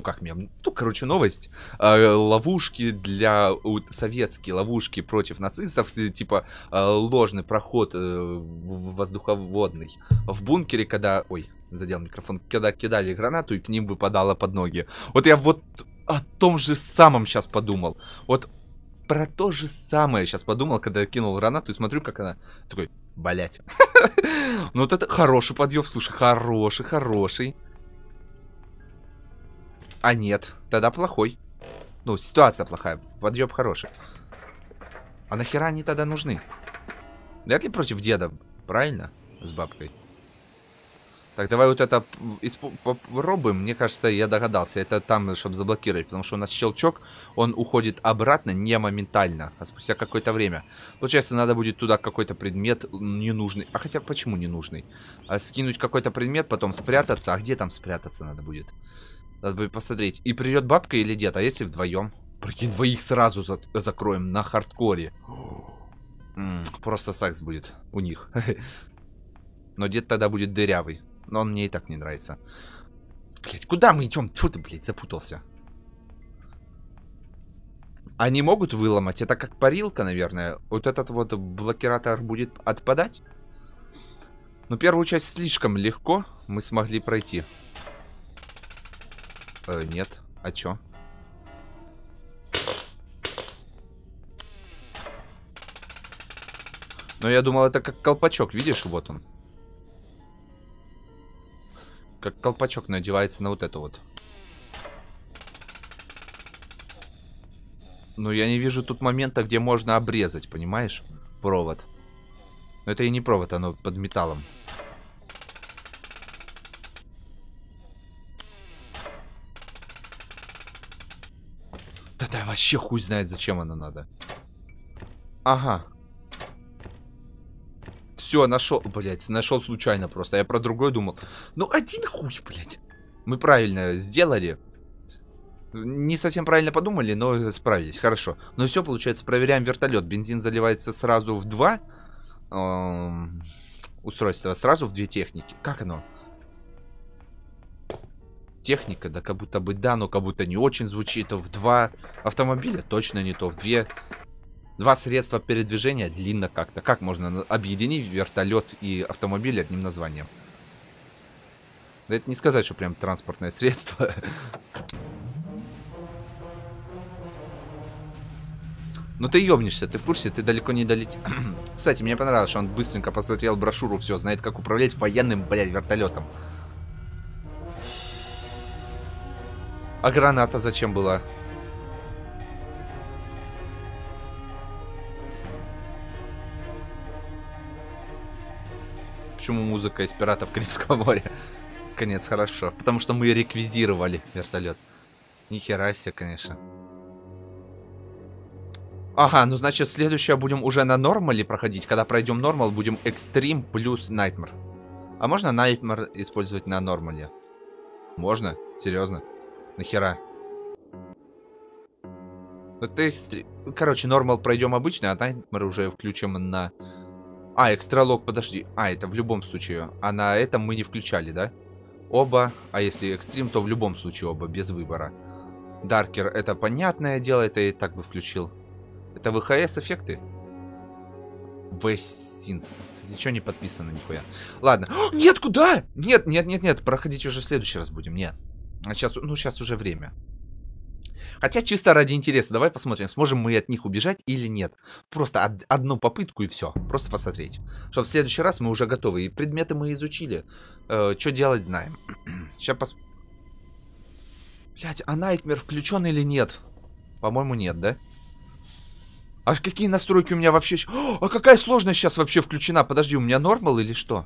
как мем? Ну, короче, новость. Ловушки для... Советские ловушки против нацистов. Типа ложный проход воздуховодный в бункере, когда... Ой, задел микрофон. Когда кидали гранату, и к ним выпадало под ноги. Вот я вот о том же самом сейчас подумал. Вот... Про то же самое сейчас подумал, когда я кинул гранату и смотрю, как она... Такой, блять. Ну вот это хороший подъем, слушай, хороший, хороший. А нет, тогда плохой. Ну, ситуация плохая, подъем хороший. А нахера они тогда нужны? Вряд ли против деда, правильно? С бабкой. Так, давай вот это попробуем. Мне кажется, я догадался. Это там, чтобы заблокировать. Потому что у нас щелчок, он уходит обратно не моментально, а спустя какое-то время. Получается, надо будет туда какой-то предмет ненужный. А хотя, почему ненужный? А скинуть какой-то предмет, потом спрятаться. А где там спрятаться надо будет? Надо будет посмотреть. И придет бабка или дед. А если вдвоем? Прикинь, двоих сразу закроем на хардкоре. Просто секс будет у них. Но дед тогда будет дырявый. Но он мне и так не нравится. Блять, куда мы идем? Тьфу ты, блять, запутался. Они могут выломать? Это как парилка, наверное. Вот этот вот блокиратор будет отпадать. Но первую часть слишком легко мы смогли пройти. Нет. А чё? Но я думал, это как колпачок. Видишь, вот он. Как колпачок надевается на вот это вот. Но я не вижу тут момента, где можно обрезать, понимаешь? Провод. Но это и не провод, оно под металлом. Да-да, вообще хуй знает, зачем оно надо. Ага. Все, нашел, блядь, нашел случайно просто. Я про другой думал. Ну, один хуй, блядь. Мы правильно сделали. Не совсем правильно подумали, но справились. Хорошо. Ну, все, получается, проверяем вертолет. Бензин заливается сразу в два устройства. Сразу в две техники. Как оно? Техника, да как будто бы да, но как будто не очень звучит. В два автомобиля точно не то. В две... Два средства передвижения длинно как-то. Как можно объединить вертолет и автомобиль одним названием? Да это не сказать, что прям транспортное средство. Ну ты ёбнешься, ты в курсе, ты далеко не долетишь. Кстати, мне понравилось, что он быстренько посмотрел брошюру, все, знает, как управлять военным, блядь, вертолетом. А граната зачем была? Почему музыка из «Пиратов Карибского моря»? Конец, хорошо. Потому что мы реквизировали вертолет. Нихера себе, конечно. Ага, ну значит, следующее будем уже на нормале проходить. Когда пройдем нормал, будем экстрим плюс Nightmare. А можно Nightmare использовать на нормале? Можно? Серьезно? Нахера? Это экстрим... Короче, нормал пройдем обычно, а Nightmare уже включим на... А, экстралог, подожди. А, это в любом случае. А на этом мы не включали, да? Оба. А если экстрим, то в любом случае оба, без выбора. Даркер, это понятное дело, это я и так бы включил. Это ВХС эффекты? Вестинс. Ничего не подписано, нихуя. Ладно. О, нет, куда? Нет, нет, нет, нет. Проходить уже в следующий раз будем. Нет. А сейчас, ну, сейчас уже время. Хотя чисто ради интереса, давай посмотрим, сможем мы от них убежать или нет. Просто одну попытку и все, просто посмотреть. Что в следующий раз мы уже готовы, и предметы мы изучили. Что делать, знаем. Сейчас посмотрим. Блять, а Nightmare включен или нет? По-моему, нет, да? А какие настройки у меня вообще... А какая сложность сейчас вообще включена? Подожди, у меня нормал или что?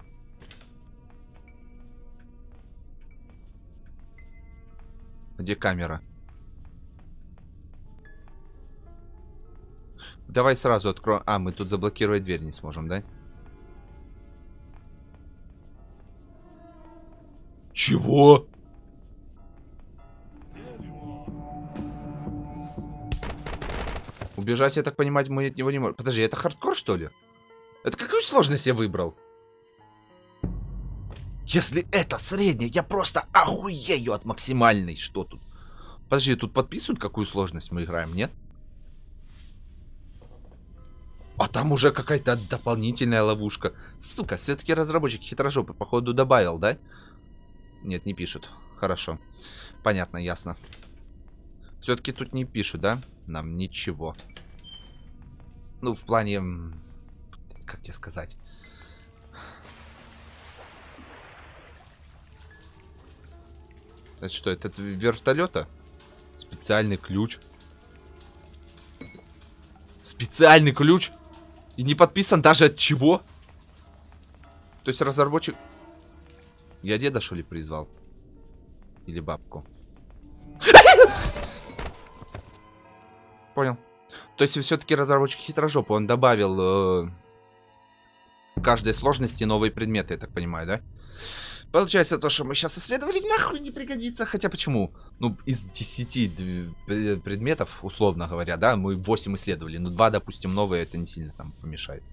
Где камера? Давай сразу откроем... А, мы тут заблокировать дверь не сможем, да? Чего? Убежать, я так понимать, мы от него не можем. Подожди, это хардкор, что ли? Это какую сложность я выбрал? Если это средняя, я просто охуею от максимальной. Что тут? Подожди, тут подписывают, какую сложность мы играем, нет? А там уже какая-то дополнительная ловушка. Сука, все-таки разработчик хитрожопы, походу, добавил, да? Нет, не пишут. Хорошо. Понятно, ясно. Все-таки тут не пишут, да? Нам ничего. Ну, в плане... Как тебе сказать? Это что, это от вертолета? Специальный ключ. Специальный ключ? И не подписан даже от чего? То есть разработчик... Я деда, что ли, призвал? Или бабку? Понял. То есть все-таки разработчик хитрожопый. Он добавил в каждой сложности новые предметы, я так понимаю, да? Получается то, что мы сейчас исследовали, нахуй не пригодится. Хотя почему? Ну, из 10 предметов, условно говоря, да, мы 8 исследовали. Ну, 2, допустим, новые, это не сильно там помешает.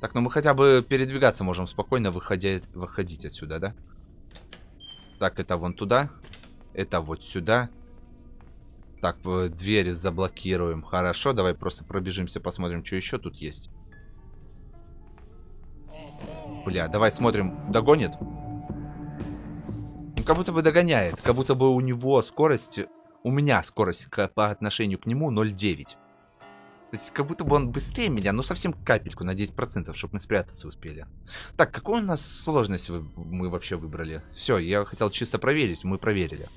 Так, ну мы хотя бы передвигаться можем спокойно, выходить отсюда, да? Так, это вон туда. Это вот сюда. Так, двери заблокируем. Хорошо, давай просто пробежимся, посмотрим, что еще тут есть. Бля, давай смотрим, догонит? Как будто бы догоняет, как будто бы у него скорость, у меня скорость по отношению к нему 0,9. То есть как будто бы он быстрее меня, но совсем капельку, на 10%, чтобы мы спрятаться успели. Так, какую у нас сложность мы вообще выбрали? Все, я хотел чисто проверить, мы проверили.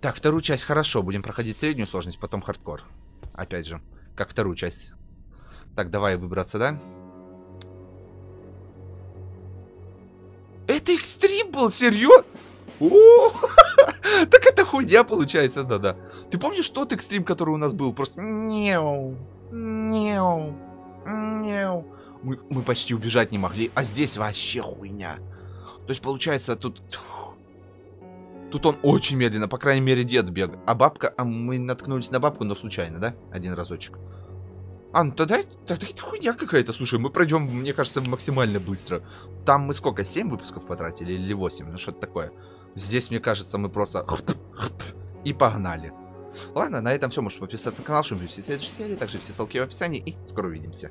Так, вторую часть хорошо, будем проходить среднюю сложность, потом хардкор. Опять же, как вторую часть. Так, давай выбраться, да? Это экстрим был, серьезно? Так это хуйня получается, да-да. Ты помнишь тот экстрим, который у нас был? Просто мы почти убежать не могли, а здесь вообще хуйня. То есть получается тут... Тут он очень медленно, по крайней мере дед бегал. А бабка, а мы наткнулись на бабку, но случайно, да? Один разочек. А, ну тогда это хуйня какая-то. Слушай, мы пройдем, мне кажется, максимально быстро. Там мы сколько, 7 выпусков потратили или 8? Ну что-то такое. Здесь, мне кажется, мы просто... И погнали. Ладно, на этом все. Можешь подписаться на канал, чтобы не пропустить следующую серию. Также все ссылки в описании. И скоро увидимся.